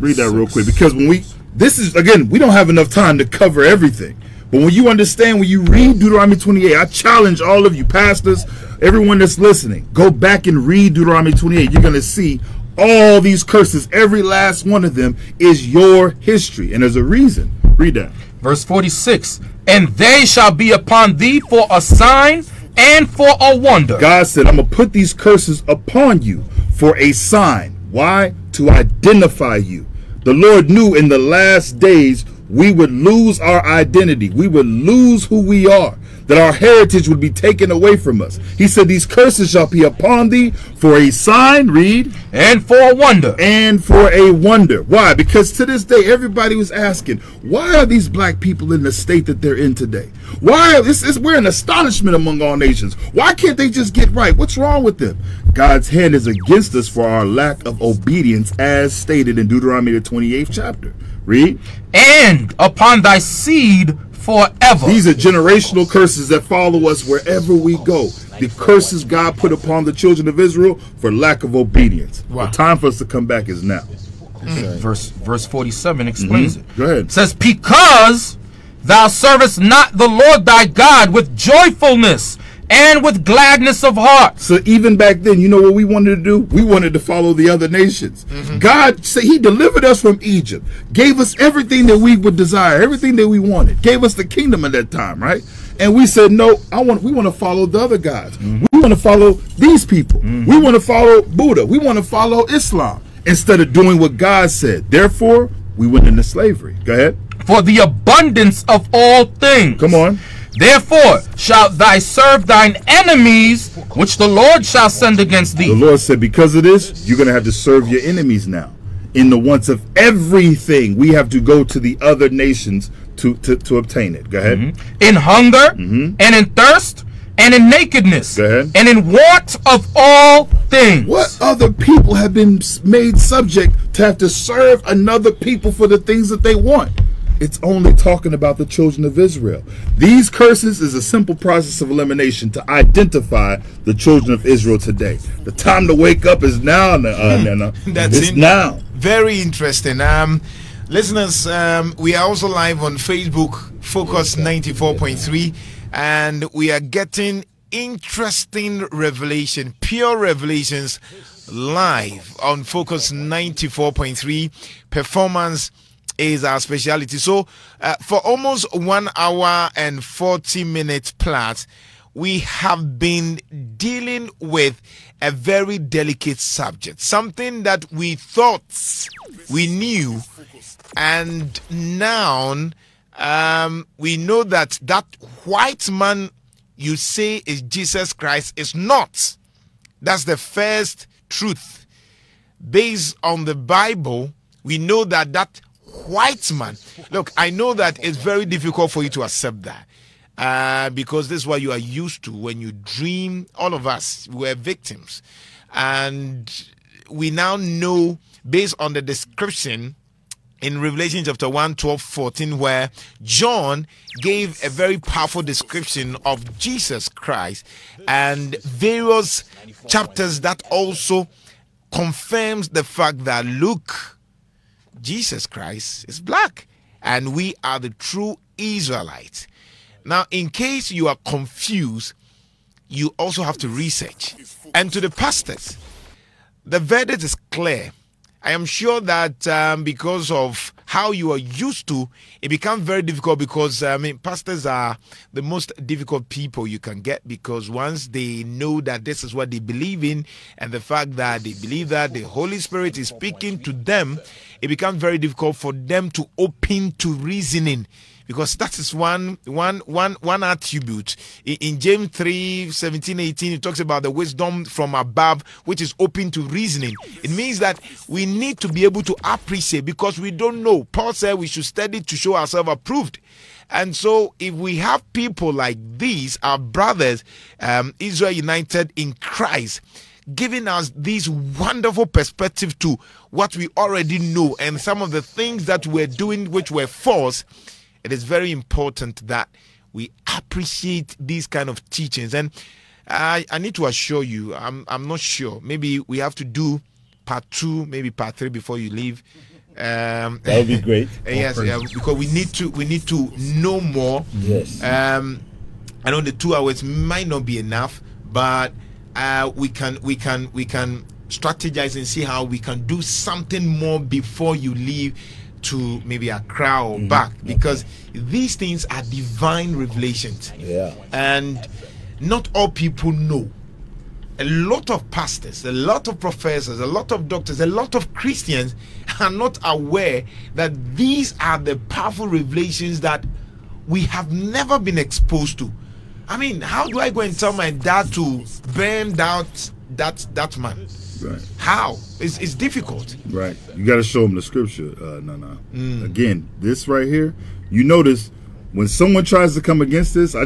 Read that real quick, because when we, this is, again, we don't have enough time to cover everything. But when you understand, when you read Deuteronomy 28, I challenge all of you pastors, everyone that's listening, go back and read Deuteronomy 28. You're going to see all these curses. Every last one of them is your history. And there's a reason. Read that. Verse 46. And they shall be upon thee for a sign and for a wonder. God said, I'm going to put these curses upon you for a sign. Why? To identify you. The Lord knew in the last days we would lose our identity. We would lose who we are, that our heritage would be taken away from us. He said, these curses shall be upon thee for a sign, read, and for a wonder. And for a wonder. Why? Because to this day, everybody was asking, why are these black people in the state that they're in today? Why? We're in astonishment among all nations. Why can't they just get right? What's wrong with them? God's hand is against us for our lack of obedience, as stated in Deuteronomy the 28th chapter. Read. And upon thy seed forever. These are generational curses that follow us wherever we go. The curses God put upon the children of Israel for lack of obedience. Wow. The time for us to come back is now. Verse 47 explains it. Go ahead. It says, because thou servest not the Lord thy God with joyfulness and with gladness of heart. So even back then, you know what we wanted to do? We wanted to follow the other nations. God said, he delivered us from Egypt, gave us everything that we would desire, everything that we wanted, gave us the kingdom at that time, right? And we said, no, we want to follow the other gods. We want to follow these people. We want to follow Buddha. We want to follow Islam, instead of doing what God said. Therefore, we went into slavery. Go ahead. For the abundance of all things. Come on. Therefore shalt thou serve thine enemies, which the Lord shall send against thee. The Lord said, because of this, you're going to have to serve your enemies now. In the wants of everything, we have to go to the other nations to obtain it. Go ahead. In hunger, and in thirst, and in nakedness, and in want of all things. What other people have been made subject to have to serve another people for the things that they want? It's only talking about the children of Israel. These curses is a simple process of elimination to identify the children of Israel today. The time to wake up is now, Nana. It's now. Very interesting. Listeners, we are also live on Facebook, Focus 94.3, and we are getting interesting revelation, pure revelations, live on Focus 94.3. Performance is our speciality. So for almost 1 hour and 40 minutes plus, we have been dealing with a very delicate subject, something that we thought we knew, and now we know that that white man you say is Jesus Christ is not. That's the first truth. Based on the Bible, we know that that white man. Look, I know that it's very difficult for you to accept that, because this is what you are used to when you dream. All of us were victims, and we now know, based on the description in Revelation chapter 1, 12, 14, where John gave a very powerful description of Jesus Christ, and various chapters that also confirms the fact that, look, Jesus Christ is black, and we are the true Israelites. Now, in case you are confused, you also have to research. And to the pastors, the verdict is clear. I am sure that because of how you are used to, it becomes very difficult, because pastors are the most difficult people you can get, because once they know that this is what they believe in, and the fact that they believe that the Holy Spirit is speaking to them, it becomes very difficult for them to open to reasoning, because that is one attribute. In James 3, 17, 18, it talks about the wisdom from above, which is open to reasoning. It means that we need to be able to appreciate, because we don't know. Paul said we should study to show ourselves approved. And so if we have people like these, our brothers, Israel United in Christ, giving us this wonderful perspective to what we already know and some of the things that we're doing which were false, it is very important that we appreciate these kind of teachings. And I need to assure you, I'm not sure. Maybe we have to do part 2, maybe part 3 before you leave. That would be great. Yes, yeah, because we need to know more. Yes. I know the 2 hours might not be enough, but we can strategize and see how we can do something more before you leave to maybe Accra or back, because these things are divine revelations, and not all people know. A lot of pastors, a lot of professors, a lot of doctors, a lot of Christians are not aware that these are the powerful revelations that we have never been exposed to. I mean, how do I go and tell my dad to burn out that man? Right. How? It's difficult. Right. You got to show them the scripture. Again, this right here. You notice when someone tries to come against this, I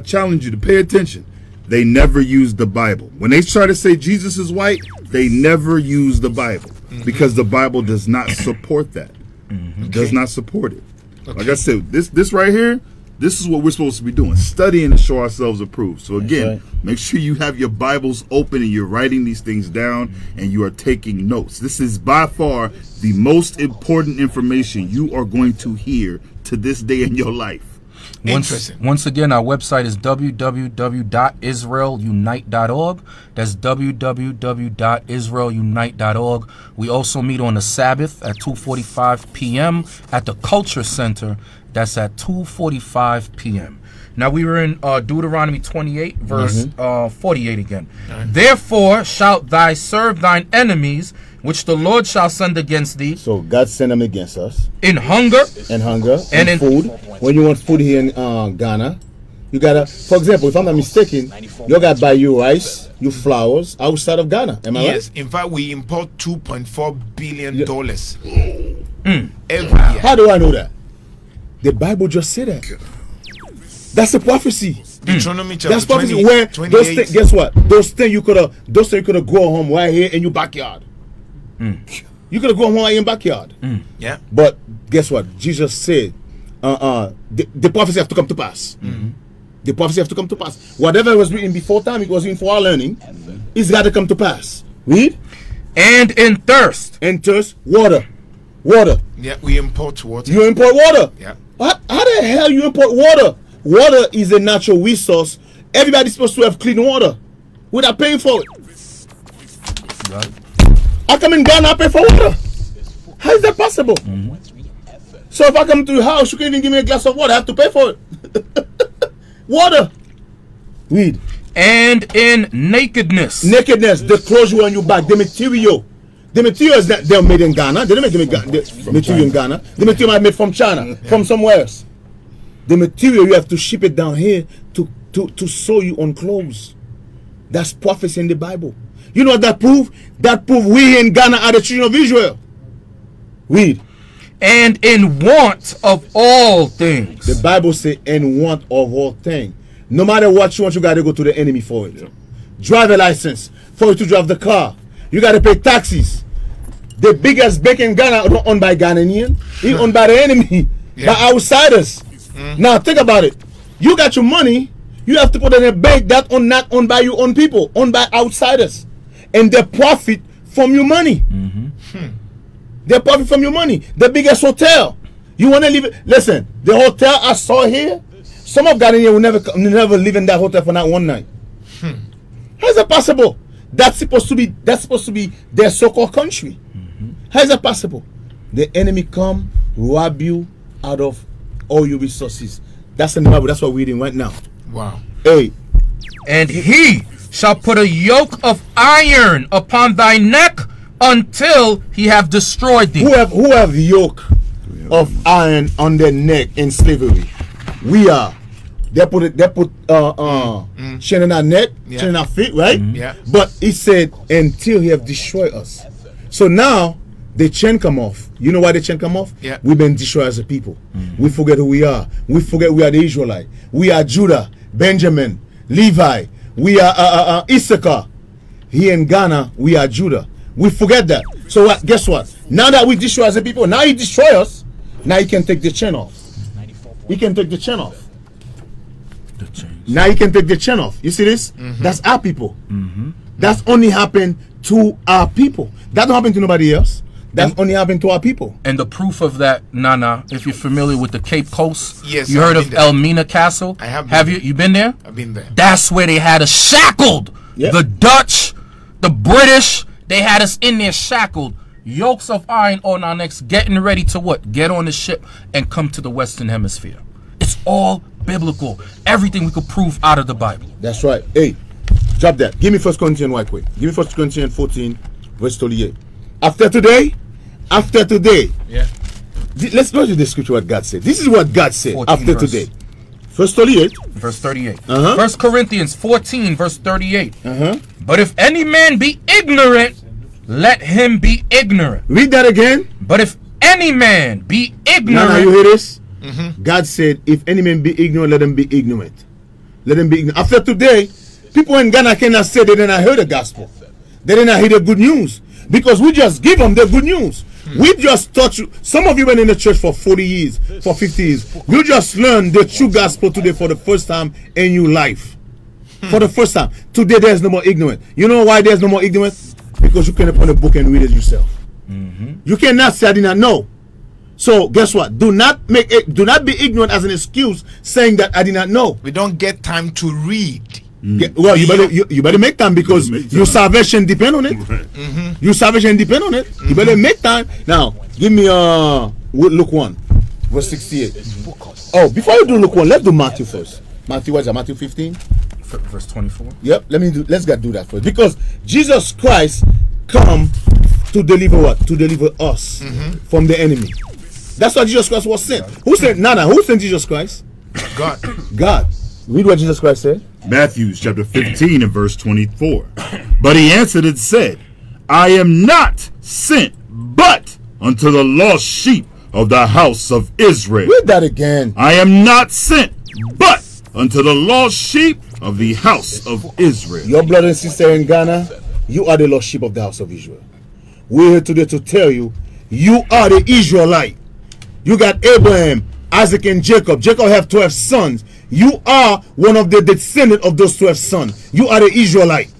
challenge you to pay attention. They never use the Bible. When they try to say Jesus is white, they never use the Bible, because the Bible does not support that. It does not support it. Okay. Like I said, this right here, this is what we're supposed to be doing, studying to show ourselves approved. So again, make sure you have your Bibles open and you're writing these things down and you are taking notes. This is by far the most important information you are going to hear to this day in your life. Once again, our website is www.israelunite.org. That's www.israelunite.org. We also meet on the Sabbath at 2:45 p.m. at the Culture Center. That's at 2:45 p.m. Now, we were in Deuteronomy 28, verse 48 again. Therefore shalt thou serve thine enemies, which the Lord shall send against thee. So God sent them against us. In hunger. And hunger. And in food. When you want food here in Ghana, you got to, for example, if I'm not mistaken, you got to buy your rice, your flowers outside of Ghana. Am I right? Yes. In fact, we import $2.4 billion every year. How do I know that? The Bible just said that. That's the prophecy. Deuteronomy chapter 28. Where those things, guess what? Those things you could have grown home right here in your backyard. You could have grown home right in your backyard. Yeah. But guess what? Jesus said, the prophecy have to come to pass. The prophecy have to come to pass. Whatever was written before time, it was written for our learning. It's got to come to pass. Read. And in thirst. Water. Yeah, we import water. You import water. Yeah. How the hell you import water? Water is a natural resource. Everybody's supposed to have clean water without paying for it. Right. I come in Ghana, I pay for water. How is that possible? So if I come to your house, you can't even give me a glass of water. I have to pay for it. Water. Read. And in nakedness. Nakedness. The clothes you on your back. The material. The materials that they're made in Ghana, they don't make the material in Ghana. The material I made from China, from somewhere else. The material you have to ship it down here to sew you on clothes. That's prophecy in the Bible. You know what that prove? That prove we in Ghana are the children of Israel. Read. And in want of all things. The Bible says, in want of all things. No matter what you want, you got to go to the enemy for it. Drive a license for you to drive the car. You got to pay taxes. The biggest bank in Ghana not owned by Ghanaian, it's owned by the enemy, by outsiders. Now think about it. You got your money, you have to put in a bank that on not owned by your own people, owned by outsiders, and they profit from your money. They profit from your money. The biggest hotel. You want to leave it? Listen, the hotel I saw here, some of Ghanaians will never live in that hotel for not one night. How is that possible? That's supposed to be their so-called country. How is that possible? The enemy come, rob you out of all your resources. That's in the Bible. That's what we're reading right now. Wow. Hey. And he shall put a yoke of iron upon thy neck until he have destroyed thee. Who have yoke of iron on their neck in slavery? We are. They put chain on our neck, chain on our feet, right? But it said until he have destroyed us. So now the chain come off. You know why the chain come off? We've been destroyed as a people. We forget who we are. We forget we are the Israelite. We are Judah, Benjamin, Levi. We are Issachar. Here in Ghana, we are Judah. We forget that. So guess what? Now that we destroy as a people, now he destroy us. Now he can take the chain off. He can take the chain off. Now you can take the chain off. You see this? That's our people. That's only happened to our people. That don't happen to nobody else. That's only happened to our people. And the proof of that, Nana, if you're familiar with the Cape Coast, yes, you heard of Elmina Castle? I have. Have you? You been there? I've been there. That's where they had us shackled. The Dutch, the British, they had us in there shackled. Yokes of iron on our necks, getting ready to what? Get on the ship and come to the Western Hemisphere. It's all biblical. Everything we could prove out of the Bible. That's right. Hey, drop that. Give me 1 Corinthians right quick. Give me 1 Corinthians 14, verse 28. After today. Yeah. Let's go to the scripture what God said. This is what God said after today. Verse 38. Verse 38. 1 Corinthians 14, verse 38. But if any man be ignorant, let him be ignorant. Read that again. But if any man be ignorant. Now you hear this? God said, if any man be ignorant, let him be ignorant. Let him be ignorant. After today, people in Ghana cannot say they did not hear the gospel. They did not hear the good news. Because we just give them the good news. We just taught you. Some of you been in the church for 40 years, for 50 years. You just learned the true gospel today for the first time in your life. For the first time. Today there's no more ignorance. You know why there's no more ignorance? Because you can open a book and read it yourself. You cannot say I did not know. So guess what? Do not be ignorant as an excuse saying that I did not know. We don't get time to read. Well, you better make time because your salvation depend on it. Your salvation depend on it. You better make time. Now, give me Luke 1, verse 68. Oh, before you do Luke 1, let's do Matthew first. Matthew, what's that? Matthew 15, verse 24. Yep. Let's do that first because Jesus Christ come to deliver what? To deliver us from the enemy. That's why Jesus Christ was sent. Who sent? Nana, who sent Jesus Christ? God. God. Read what Jesus Christ said. Matthew chapter 15 and verse 24. But he answered and said, I am not sent but unto the lost sheep of the house of Israel. Read that again. I am not sent but unto the lost sheep of the house of Israel. Your brother and sister in Ghana, you are the lost sheep of the house of Israel. We're here today to tell you, you are the Israelite. You got Abraham, Isaac, and Jacob. Jacob have 12 sons. You are one of the descendants of those 12 sons. You are the Israelite.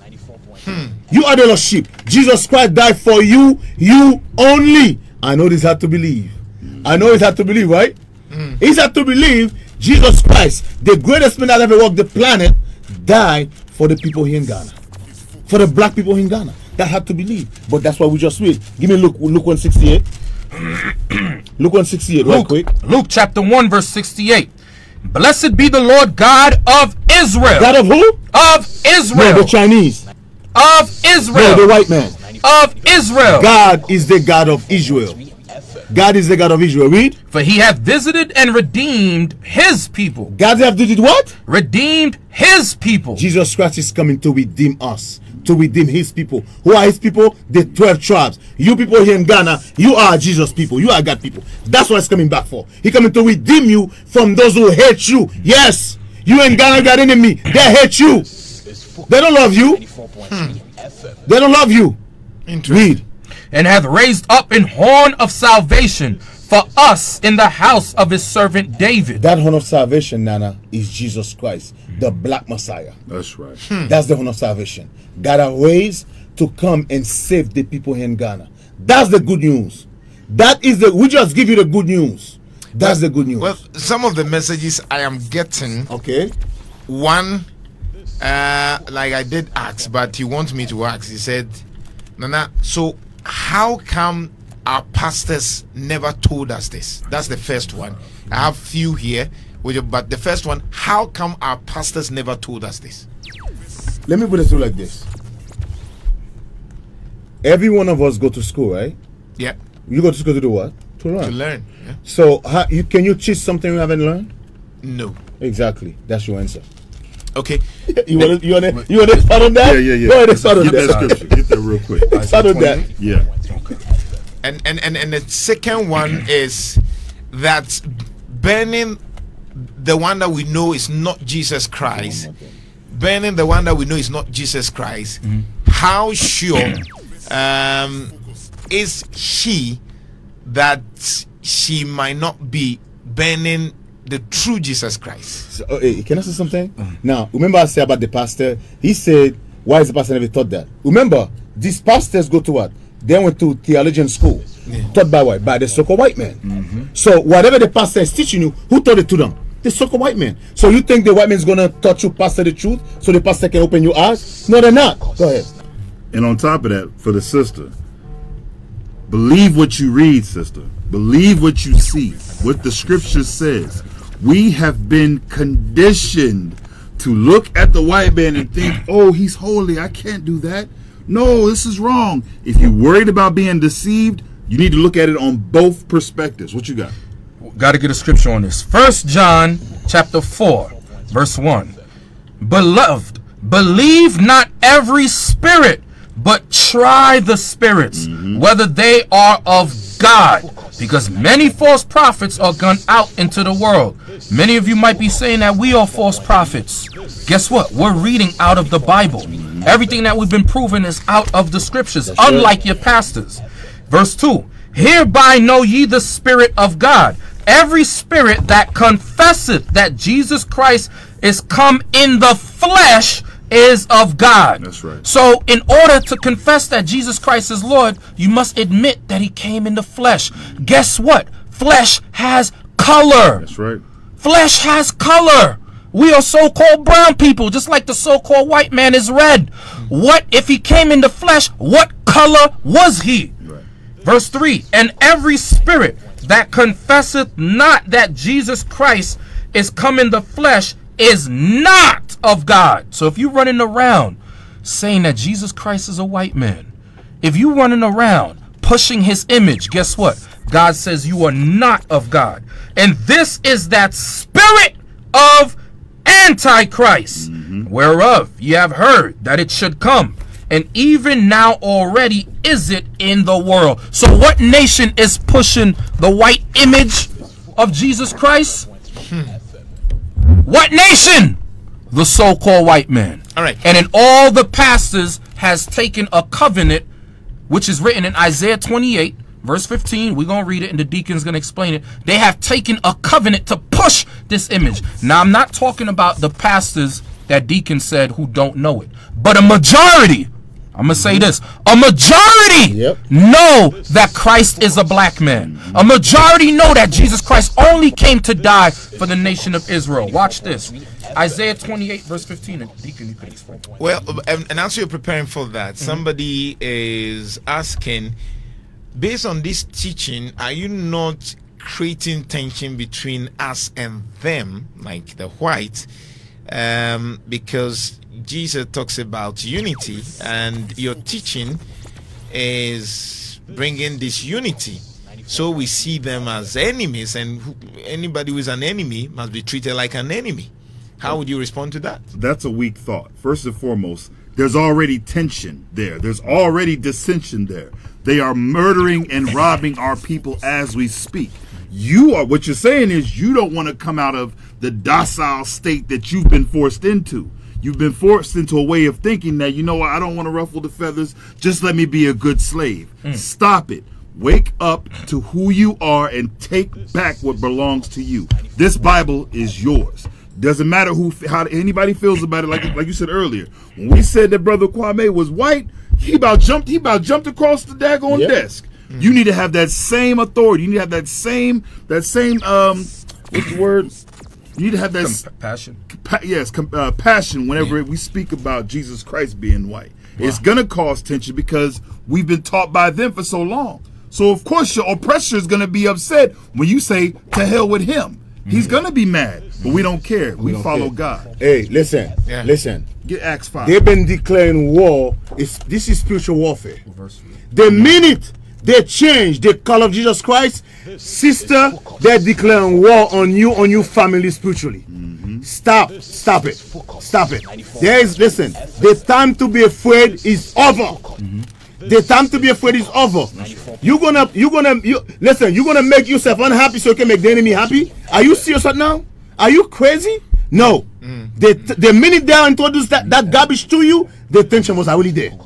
You are the lost sheep. Jesus Christ died for you, you only. I know this hard to believe. I know it's hard to believe, right? It's hard to believe Jesus Christ, the greatest man that ever walked the planet, died for the people here in Ghana. For the black people in Ghana. That hard to believe. But that's what we just read. Give me Luke 168. Luke 168, right quick. Luke chapter 1, verse 68. Blessed be the Lord God of Israel. God of who? Of Israel. No, the Chinese. Of Israel. No, the white man. Of Israel. God is the God of Israel. God is the God of Israel. Read. For he hath visited and redeemed his people. God hath did what? Redeemed his people. Jesus Christ is coming to redeem us. To redeem his people. Who are his people? The 12 tribes. You people here in Ghana, you are Jesus people. You are God people. That's what he's coming back for. He's coming to redeem you from those who hate you. Yes. You in Ghana got enemy. They hate you. They don't love you. They don't love you. Read. and hath raised up an horn of salvation for us in the house of his servant David. That horn of salvation, Nana, is Jesus Christ, the black Messiah. That's right. That's the horn of salvation. God has raised to come and save the people in Ghana. That's the good news. That is the, we just give you the good news. That's the good news. Well, some of the messages I am getting. Okay. One, like I did ask, but he wants me to ask. He said, Nana, so how come our pastors never told us this? That's the first one. I have few here, but the first one, how come our pastors never told us this? Let me put it through like this. Every one of us go to school, right? Yeah. You go to school to do what? To learn. To learn. Yeah. So how, can you teach something you haven't learned? No. Exactly. That's your answer. Okay. You want to start on that? Yeah. Go ahead, start on that. Get that real quick. Start on that. Yeah. Okay. And the second one is that burning the one that we know is not Jesus Christ. Burning the one that we know is not Jesus Christ. Mm-hmm. How sure is she that she might not be burning the true Jesus Christ? So, can I say something? Now, remember I said about the pastor. He said, why is the pastor never taught that? Remember, these pastors go to what? They went to theologian school. Yeah. Taught by what? By the so-called white man. Mm-hmm. So whatever the pastor is teaching you, who taught it to them? The so-called white man. So you think the white man is going to taught you pastor the truth so the pastor can open your eyes? No, they're not. Go ahead. And on top of that, for the sister, believe what you read, sister. Believe what you see, what the scripture says. We have been conditioned to look at the white man and think, oh, he's holy, I can't do that. No, this is wrong. If you're worried about being deceived, you need to look at it on both perspectives. What you got? Got to get a scripture on this. 1 John 4:1. Beloved, believe not every spirit, but try the spirits, whether they are of God, because many false prophets are gone out into the world. Many of you might be saying that we are false prophets. Guess what? We're reading out of the Bible. Everything that we've been proven is out of the scriptures, unlike your pastors. Verse 2, hereby know ye the Spirit of God. Every spirit that confesseth that Jesus Christ is come in the flesh is of God. That's right. So in order to confess that Jesus Christ is Lord, you must admit that he came in the flesh. Guess what? Flesh has color. That's right. Flesh has color. We are so-called brown people, just like the so-called white man is red. What if he came in the flesh? What color was he? Right. Verse 3, and every spirit that confesseth not that Jesus Christ is come in the flesh is not of God. So if you're running around saying that Jesus Christ is a white man, if you're running around pushing his image, guess what? God says you are not of God. And this is that spirit of Antichrist, whereof ye have heard that it should come. And even now already is it in the world. So what nation is pushing the white image of Jesus Christ? What nation? The so-called white man. All right. And in all the pastors has taken a covenant, which is written in Isaiah 28:15. We're going to read it and the deacon's going to explain it. They have taken a covenant to push this image. Now, I'm not talking about the pastors that deacon said who don't know it, but a majority, I'm going to say this, a majority know that Christ is a black man. A majority know that Jesus Christ only came to die for the nation of Israel. Watch this. Isaiah 28:15. And Deacon, you can explain. Well, and as you're preparing for that, somebody is asking, based on this teaching, are you not creating tension between us and them, like the whites? Because Jesus talks about unity, and your teaching is bringing this unity. So we see them as enemies, and anybody who is an enemy must be treated like an enemy. How would you respond to that? That's a weak thought. First and foremost, there's already tension there. There's already dissension there. They are murdering and robbing our people as we speak. You are, what you're saying is you don't want to come out of the docile state that you've been forced into. You've been forced into a way of thinking that, you know what, I don't want to ruffle the feathers. Just let me be a good slave. Stop it. Wake up to who you are and take back what belongs to you. This Bible is yours. Doesn't matter who, how anybody feels about it. Like you said earlier, when we said that Brother Kwame was white, he about jumped across the daggone desk. You need to have that same authority. You need to have that same what's the word? You need to have that passion. Passion whenever we speak about Jesus Christ being white. Wow. It's going to cause tension because we've been taught by them for so long. So, of course, your oppressor is going to be upset when you say, to hell with him. He's going to be mad, but we don't care. We don't follow God. Hey, listen. Yeah. Listen. Get Acts 5. They've been declaring war. This is spiritual warfare. The minute they change the color of Jesus Christ, sister, they're declaring war on your family spiritually. Stop it. There is, listen, the time to be afraid is over. The time to be afraid is over. You're gonna make yourself unhappy so you can make the enemy happy. Are you serious right now? Are you crazy? No. The minute they introduced that garbage to you, the tension was already there.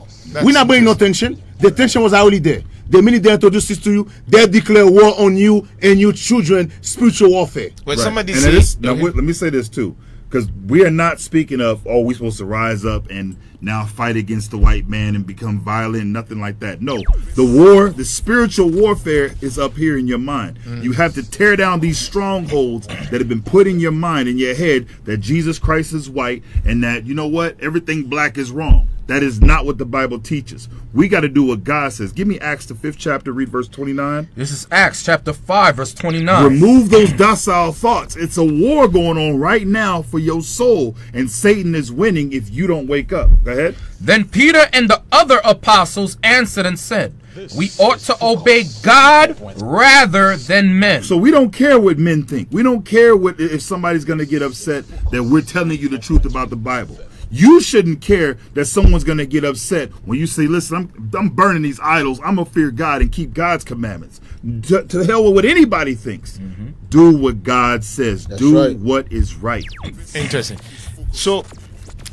We're not bringing no tension. The tension was already there. The minute they introduce this to you, they declare war on you and your children, spiritual warfare. When somebody says, now, let me say this too, because we are not speaking of, oh, we're supposed to rise up and now fight against the white man and become violent, nothing like that. No, the war, the spiritual warfare is up here in your mind. You have to tear down these strongholds that have been put in your mind, in your head, that Jesus Christ is white and that, you know what, everything black is wrong. That is not what the Bible teaches. We got to do what God says. Give me Acts, the 5th chapter, read verse 29. This is Acts chapter 5, verse 29. Remove those docile thoughts. It's a war going on right now for your soul, and Satan is winning if you don't wake up. Go ahead. Then Peter and the other apostles answered and said, we ought to obey God rather than men. So we don't care what men think. We don't care what if somebody's going to get upset that we're telling you the truth about the Bible. You shouldn't care that someone's going to get upset when you say, listen, I'm burning these idols. I'm going to fear God and keep God's commandments. To hell with what anybody thinks. Do what God says. That's right. Do what is right. Interesting. So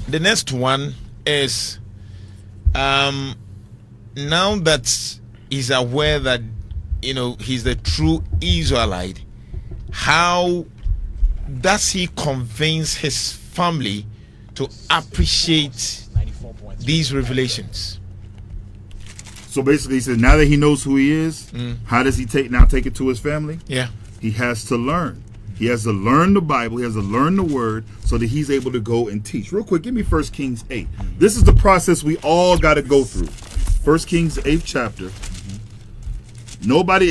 the next one is now that he's aware that, you know, he's the true Israelite, how does he convince his family to appreciate these revelations? So basically he says, now that he knows who he is, how does he take it to his family? Yeah. He has to learn. He has to learn the Bible. He has to learn the word so that he's able to go and teach. Real quick, give me 1 Kings 8. This is the process we all got to go through. 1 Kings 8th chapter. Nobody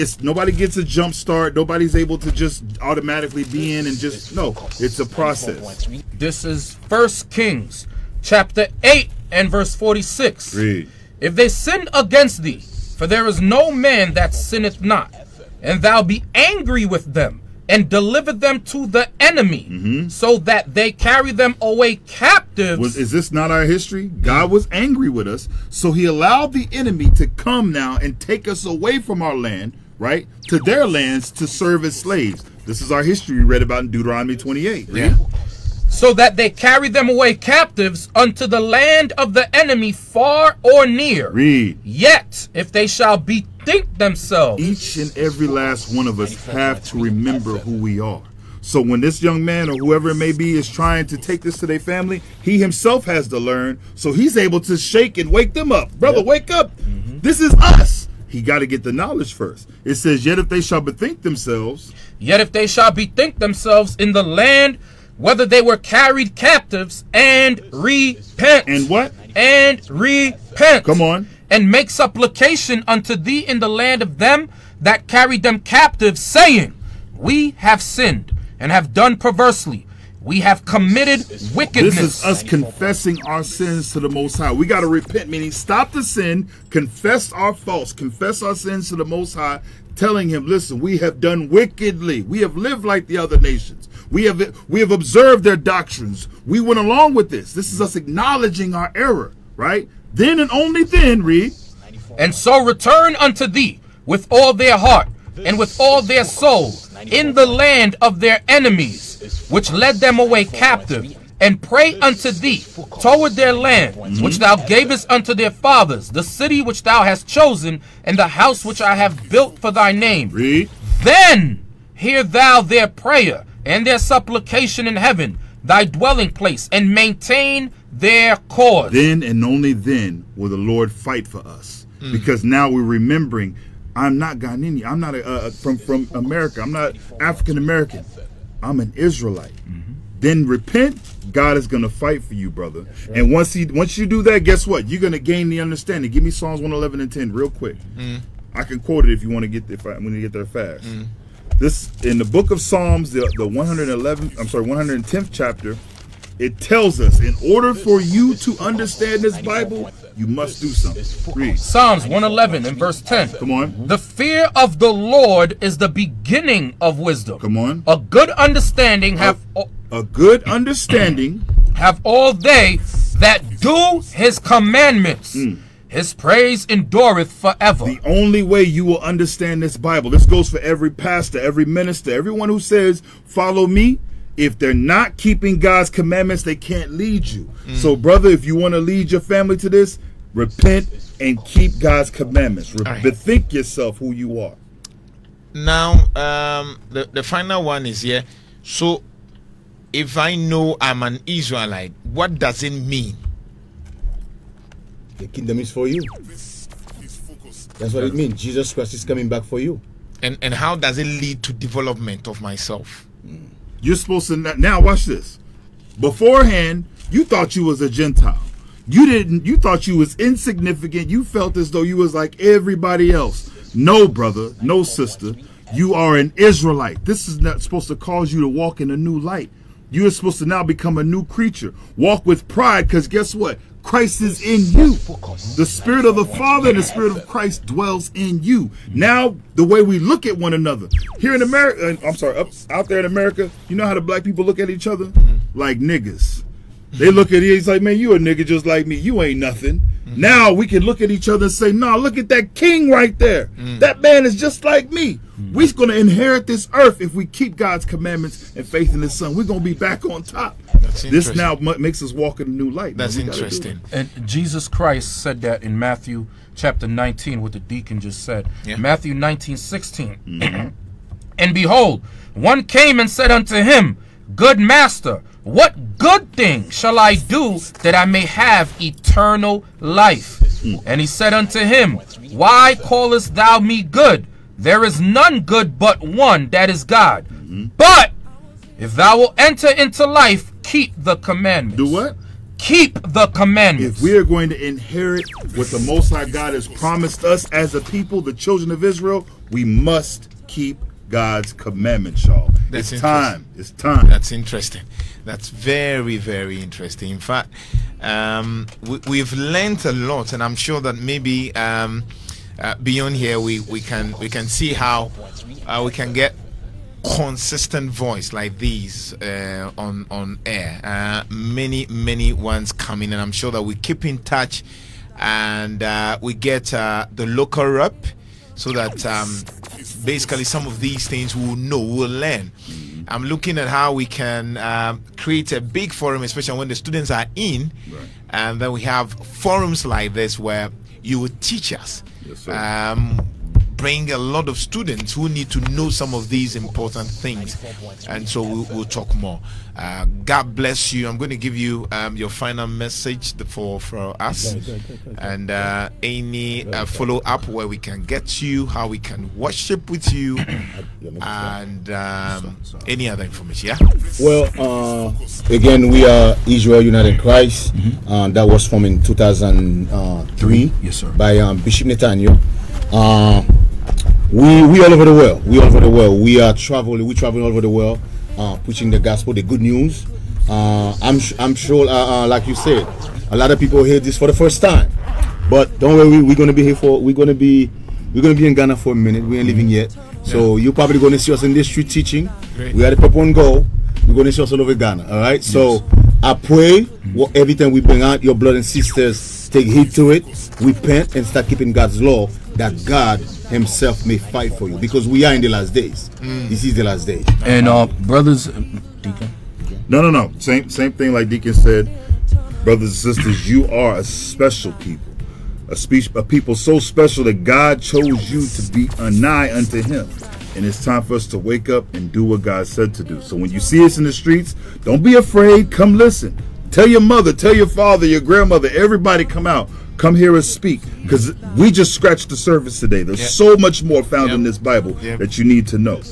gets a jump start. Nobody's able to just automatically be in and just, no, it's a process. This is 1 Kings chapter 8 and verse 46. Read. If they sin against thee, for there is no man that sinneth not, and thou be angry with them, and deliver them to the enemy, so that they carry them away captives. Is this not our history? God was angry with us, so he allowed the enemy to come now and take us away from our land, right, to their lands to serve as slaves. This is our history we read about in Deuteronomy 28. Yeah. So that they carry them away captives unto the land of the enemy, far or near. Read. Yet, if they shall bethink themselves. Each and every last one of us have to remember who we are. So when this young man or whoever it may be is trying to take this to their family, he himself has to learn. So he's able to shake and wake them up. Brother, wake up. This is us. He got to get the knowledge first. It says, yet if they shall bethink themselves. Yet if they shall bethink themselves in the land, whether they were carried captives, and repent. And what? And repent. Come on. And make supplication unto thee in the land of them that carried them captive, saying, we have sinned and have done perversely. We have committed wickedness. This is us confessing our sins to the Most High. We got to repent, meaning stop the sin, confess our faults, confess our sins to the Most High, telling him, listen, we have done wickedly. We have lived like the other nations. We have observed their doctrines. We went along with this. This is us acknowledging our error, right? Then and only then, read. And so return unto thee with all their heart and with all their soul in the land of their enemies, which led them away captive, and pray unto thee toward their land, which thou gavest unto their fathers, the city which thou hast chosen, and the house which I have built for thy name. Read. Then hear thou their prayer and their supplication in heaven, thy dwelling place, and maintain their cause. Then and only then will the Lord fight for us. Mm. Because now we're remembering, I'm not Ghanaian, I'm not from America, I'm not African American, I'm an Israelite. Mm-hmm. Then repent, God is going to fight for you, brother. Right. And once you do that, guess what? You're going to gain the understanding. Give me Psalms 111 and 10 real quick. Mm. I can quote it if you want to get there. I'm going to get there fast. Mm. This in the book of Psalms, the 110th chapter, it tells us in order for you to understand this Bible, you must do something. Read. Psalms 111 and verse 10. Come on. The fear of the Lord is the beginning of wisdom. Come on. A good understanding have all they that do his commandments. Mm. His praise endureth forever. The only way you will understand this Bible, this goes for every pastor, every minister, everyone who says, follow me. If they're not keeping God's commandments, they can't lead you. Mm. So, brother, if you want to lead your family to this, repent and keep God's commandments. Bethink yourself who you are. Now, the final one is here. So, if I know I'm an Israelite, what does it mean? The kingdom is for you. That's what it means. Jesus Christ is coming back for you. And how does it lead to development of myself? Mm. You're supposed to now watch this. Beforehand, you thought you was a Gentile. You didn't. You thought you was insignificant. You felt as though you was like everybody else. No, brother. No, sister. You are an Israelite. This is not supposed to cause you to walk in a new light. You are supposed to now become a new creature. Walk with pride, because guess what? Christ is in you. The Spirit of the Father and the Spirit of Christ dwells in you. Now, the way we look at one another here in America, I'm sorry, out there in America, you know how the black people look at each other? Like niggas. They look at you, it's like, man, you a nigga just like me. You ain't nothing. Now we can look at each other and say, nah, look at that king right there. That man is just like me. We're going to inherit this earth if we keep God's commandments and faith in his son. We're going to be back on top. This now makes us walk in a new light. That's interesting. And Jesus Christ said that in Matthew chapter 19, what the deacon just said. Yeah. Matthew 19:16. Mm-hmm. And behold, one came and said unto him, Good master, what good thing shall I do that I may have eternal life? Mm. And he said unto him, Why callest thou me good? There is none good but one, that is God. Mm-hmm. But if thou wilt enter into life, keep the commandments. Do what? Keep the commandments. If we are going to inherit what the Most High God has promised us as a people, the children of Israel, we must keep God's commandments, y'all. It's time. It's time. That's interesting. That's very, very interesting. In fact, we've learned a lot, and I'm sure that maybe beyond here we can see how we can get consistent voice like these on air. Many ones coming, and I'm sure that we keep in touch, and we get the local rep, so that basically some of these things we'll know, we'll learn. I'm looking at how we can create a big forum, especially when the students are in, right. And then we have forums like this where you will teach us. Yes, bring a lot of students who need to know some of these important things, and so we'll talk more. God bless you. I'm going to give you your final message for us, and any follow up where we can get you, how we can worship with you, and any other information. Yeah. Well, again, we are Israel United in Christ. That was formed in 2003. Yes, sir. By Bishop Nathaniel. We all over the world. We all over the world. We are traveling. We travel all over the world, preaching the gospel, the good news. I'm sure, like you said, a lot of people hear this for the first time. But don't worry, we're gonna be here for. We're gonna be in Ghana for a minute. We ain't leaving yet. So you're probably gonna see us in the street teaching. Great. We had a purple and gold. We're gonna see us all over Ghana. All right. Yes. So I pray everything we bring out, your blood and sisters take heed to it. Repent and start keeping God's law, that God himself may fight for you, because we are in the last days. This is the last day. And brothers, Deacon, No. Same thing like Deacon said. Brothers and sisters, you are a special people. A people so special that God chose you to be nigh unto him. And it's time for us to wake up and do what God said to do. So when you see us in the streets, don't be afraid. Come listen. Tell your mother, tell your father, your grandmother, everybody come out. Come hear us speak, because we just scratched the surface today. There's so much more found in this Bible that you need to know.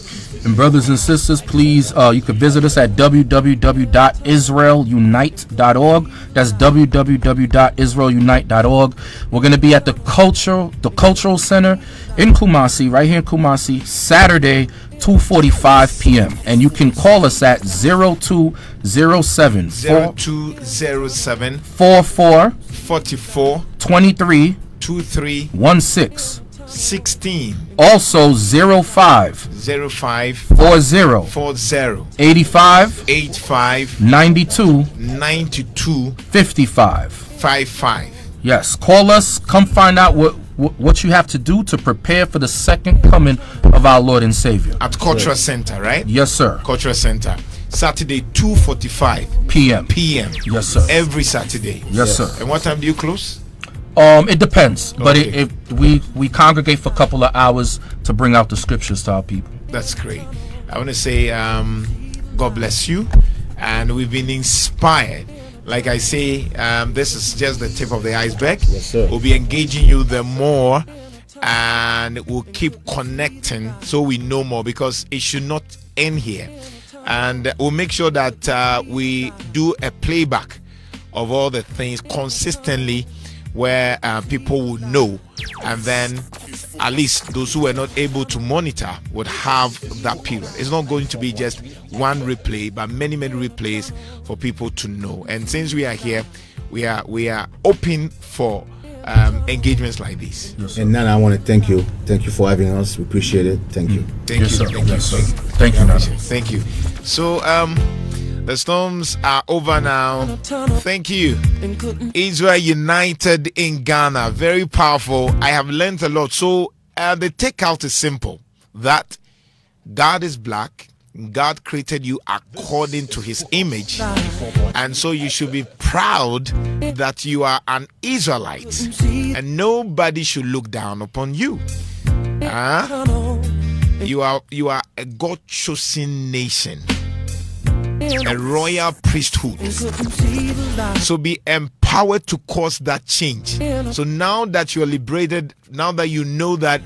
And brothers and sisters, please, you can visit us at www.israelunite.org. That's www.israelunite.org. We're going to be at the Cultural Center in Kumasi, right here in Kumasi, Saturday, 2:45 p.m. And you can call us at 0207 44 23 16 Also 05 40 40 85 85 92 55 55. Yes, call us. Come find out what you have to do to prepare for the second coming of our Lord and Savior. At Cultural Center, right? Yes, sir. Cultural Center. Saturday, 2:45 p.m. Yes, sir. Every Saturday. Yes, sir. And what time do you close? It depends, but we congregate for a couple of hours to bring out the scriptures to our people. That's great. I want to say God bless you, and we've been inspired. Like I say, this is just the tip of the iceberg. Yes, sir. We'll be engaging you the more, and we'll keep connecting so we know more, because it should not end here. And we'll make sure that we do a playback of all the things consistently, where people will know, and then at least those who are not able to monitor would have that period. It's not going to be just one replay, but many, many replays for people to know. And since we are here, we are open for engagements like this. Yes, and Nana, I want to thank you. Thank you for having us. We appreciate it. Thank you. Thank you. So the storms are over now. Thank you. Israel United in Ghana. Very powerful. I have learned a lot. So the takeout is simple. That God is black. God created you according to his image. And so you should be proud that you are an Israelite. And nobody should look down upon you. Huh? You are a God-chosen nation. A royal priesthood. So be empowered to cause that change. So now that you're liberated, now that you know that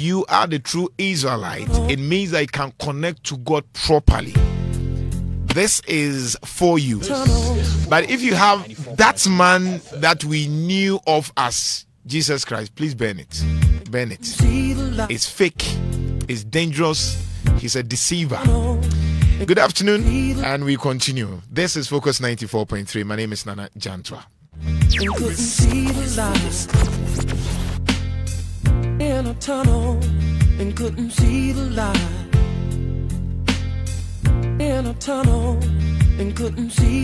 you are the true Israelite, it means that you can connect to God properly. This is for you. But if you have that man that we knew of as Jesus Christ, please burn it. Burn it. It's fake. It's dangerous. He's a deceiver. Good afternoon, and we continue. This is Focus 94.3. My name is Nana Jantwa. In a tunnel, and couldn't see the light. In a tunnel, and couldn't see.